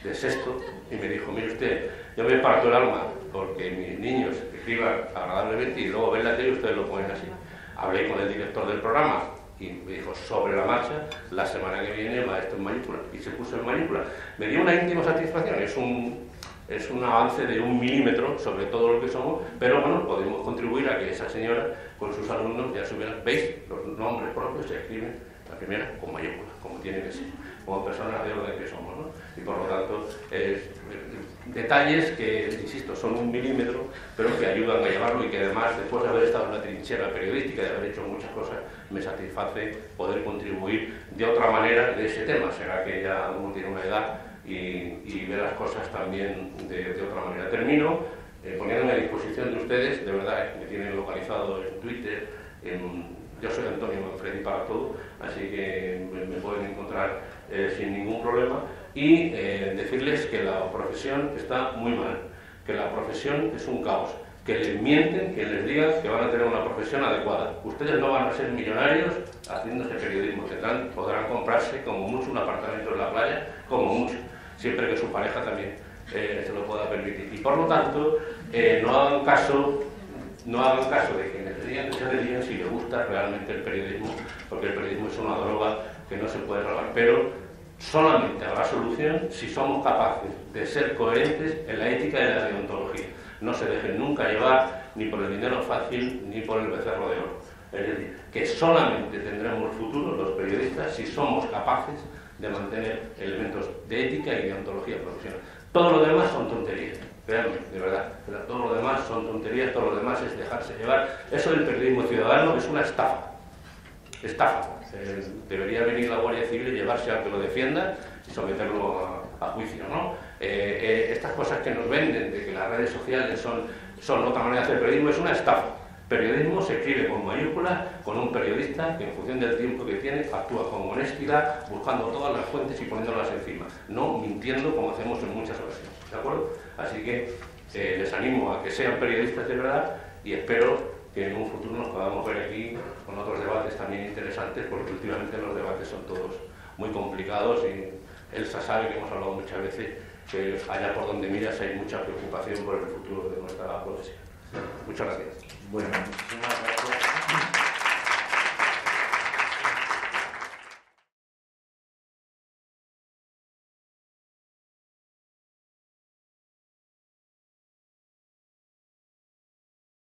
de sexto y me dijo: mire usted, yo me parto el alma porque mis niños escriban agradablemente y luego ven la tele y ustedes lo ponen así. Hablé con el director del programa y me dijo: sobre la marcha, la semana que viene va esto en mayúsculas. Y se puso en mayúsculas. Me dio una íntima satisfacción. Es un, es un avance de un milímetro sobre todo lo que somos, pero bueno, podemos contribuir a que esa señora con sus alumnos ya supieran. Veis, los nombres propios se escriben, la primera con mayúsculas, como tiene que ser, como personas de orden que somos, ¿no? Y por lo tanto, eh, detalles que, insisto, son un milímetro, pero que ayudan a llevarlo, y que además, después de haber estado en la trinchera periodística, de haber hecho muchas cosas, me satisface poder contribuir de otra manera de ese tema. Será que ya uno tiene una edad y, y ve las cosas también de, de otra manera. Termino eh, poniéndome a disposición de ustedes, de verdad, me tienen localizado en Twitter, en... Yo soy Antonio Manfredi para todo, así que me, me pueden encontrar eh, sin ningún problema. Y eh, decirles que la profesión está muy mal, que la profesión es un caos, que les mienten, que les digan que van a tener una profesión adecuada. Ustedes no van a ser millonarios haciéndose periodismo, tendrán, podrán comprarse como mucho un apartamento en la playa, como mucho, siempre que su pareja también eh, se lo pueda permitir. Y por lo tanto, eh, no hagan caso. No hagan caso de quienes digan que se les digan si les gusta realmente el periodismo, porque el periodismo es una droga que no se puede robar. Pero solamente habrá solución si somos capaces de ser coherentes en la ética y en la deontología. No se dejen nunca llevar ni por el dinero fácil ni por el becerro de oro. Es decir, que solamente tendremos futuro los periodistas si somos capaces de mantener elementos de ética y de deontología profesional. Todo lo demás son tonterías. Créanme, de verdad, todo lo demás son tonterías, todo lo demás es dejarse llevar. Eso del periodismo ciudadano es una estafa, estafa. Eh, debería venir la Guardia Civil y llevarse al que lo defienda y someterlo a, a juicio, ¿no? Eh, eh, estas cosas que nos venden de que las redes sociales son, son otra manera de hacer periodismo es una estafa. Periodismo se escribe con mayúsculas, con un periodista que en función del tiempo que tiene actúa con honestidad, buscando todas las fuentes y poniéndolas encima, no mintiendo como hacemos en muchas ocasiones, ¿de acuerdo? Así que eh, les animo a que sean periodistas de verdad y espero que en un futuro nos podamos ver aquí con otros debates también interesantes, porque últimamente los debates son todos muy complicados y Elsa sabe que hemos hablado muchas veces que allá por donde miras hay mucha preocupación por el futuro de nuestra profesión. Muchas gracias. Bueno, muchísimas gracias.